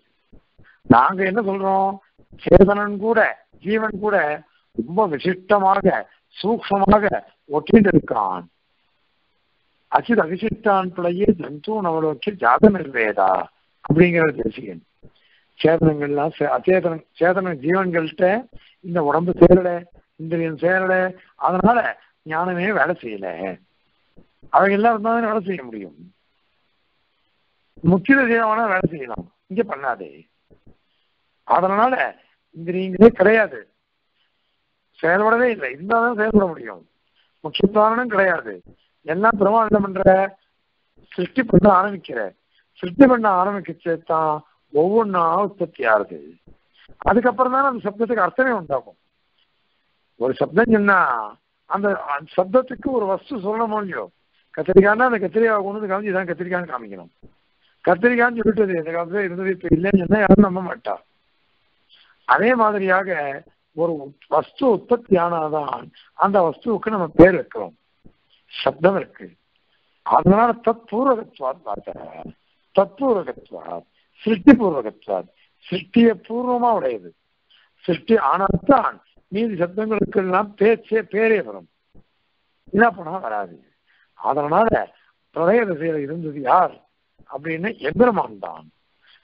நாங்க என்ன சொல்றோம், சேதனன் கூட ஜீவன் கூட ரொம்ப விசிஷ்டமாக சூக்ஷமாக ஒட்டிட்டு இருக்கான். அச்சித் அவிசிஷ்டான் பிள்ளையே ஜந்து நம்மளுக்கு ஜாதம் இருவேதா அப்படிங்கிற தேசியன். சேதனங்கள்லாம் சேதன ஜீவன்கள்கிட்ட இந்த உடம்பு சேரல, இந்திரியம் சேரல, அதனால ஞானமே வேலை செய்யல. அவங்க எல்லாம் இருந்தாலும் வேலை செய்ய முடியும். முக்கிய ஜீவனா வேலை செய்யலாம், இங்க பண்ணாதே. அதனால இந்திரியங்களே கிடையாது, செயல்படவே இல்லை. இருந்தால்தான் செயல்பட முடியும். முக்கிய காரணம் கிடையாது. எல்லாம் பெருமாள் என்ன பண்ற, சிருஷ்டி பண்ண ஆரம்பிக்கிற, சிருஷ்டி பண்ண ஆரம்பிக்கச்சேதான் ஒவ்வொன்னா உற்பத்தி ஆகுது. அதுக்கப்புறம் தானே அந்த சப்தத்துக்கு அர்த்தமே உண்டாகும். ஒரு சப்தம் சொன்னா அந்த சப்தத்துக்கு ஒரு வஸ்து சொல்லணுமோ இல்லையோ. கத்திரிக்காய்னா அந்த கத்திரிக்காய் கொண்டு காமிச்சு இதான் கத்திரிக்காய்னு காமிக்கணும். கத்திரிக்காய்னு சொல்லிட்டது எந்த காலத்துல இருந்தது, இப்ப இல்லைன்னு சொன்னா யாரும் நம்ப மாட்டா. அதே மாதிரியாக ஒரு வஸ்து உற்பத்தி ஆனாதான் அந்த வஸ்துவுக்கு நம்ம பேர் வைக்கிறோம், சப்தம் இருக்கு. அதனால தற்பூர்வகத்வாத், தற்பூர்வகத்வாத் சிருஷ்டி பூர்வகத்வாத், சிருஷ்டிய பூர்வமா உடையது. சிருஷ்டி ஆனால்தான் மீதி சப்தங்களுக்கு எல்லாம் பேரே வரும், என்ன பண்ணா வராது. அதனால பிரளய திசையில இருந்தது யார் அப்படின்னு எம்பெருமான் தான்.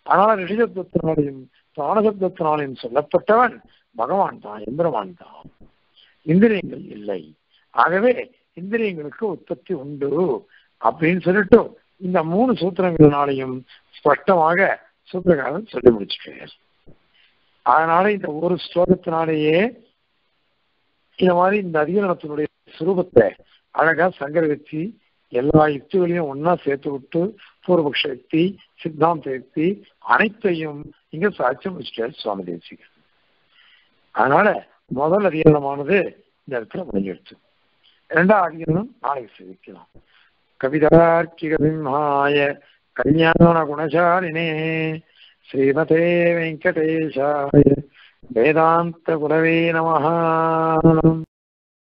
அதனால ரிஷிசப்தத்தினாலையும் பிராணசப்தத்தினாலையும் சொல்லப்பட்டவன் பகவான் தான், எம்பெருமான் தான். இந்திரியங்கள் இல்லை, ஆகவே இந்திரியங்களுக்கு உற்பத்தி உண்டு அப்படின்னு சொல்லிட்டு இந்த மூணு சூத்திரங்களினாலையும் ஸ்பஷ்டமாக சூத்திரகாரன் சொல்லி முடிச்சுட்டார். அதனால இந்த ஒரு ஸ்லோகத்தினாலேயே இந்த மாதிரி இந்த அதிகரணத்தினுடைய சுரூபத்தை அழகா சங்கர யுக்தி எல்லா யுக்திகளையும் ஒன்னா சேர்த்து விட்டு பூர்வபக்ஷ யுக்தி சித்தாந்த யுக்தி அனைத்தையும் இங்க சாட்சி முடிச்சுட்டார் சுவாமி தேசிகர். அதனால முதல் அதிகரணமானது இந்த இடத்துல முடிஞ்சிடுச்சு. இரண்டாவது அதிகரணம் நாளைக்கு சேவிக்கலாம். கவிதார்க்கிக சிம்ஹாய கல்யாண குணசாலினே ஸ்ரீமதே வெங்கடேஷாய வேதாந்த குரவே நமஹ.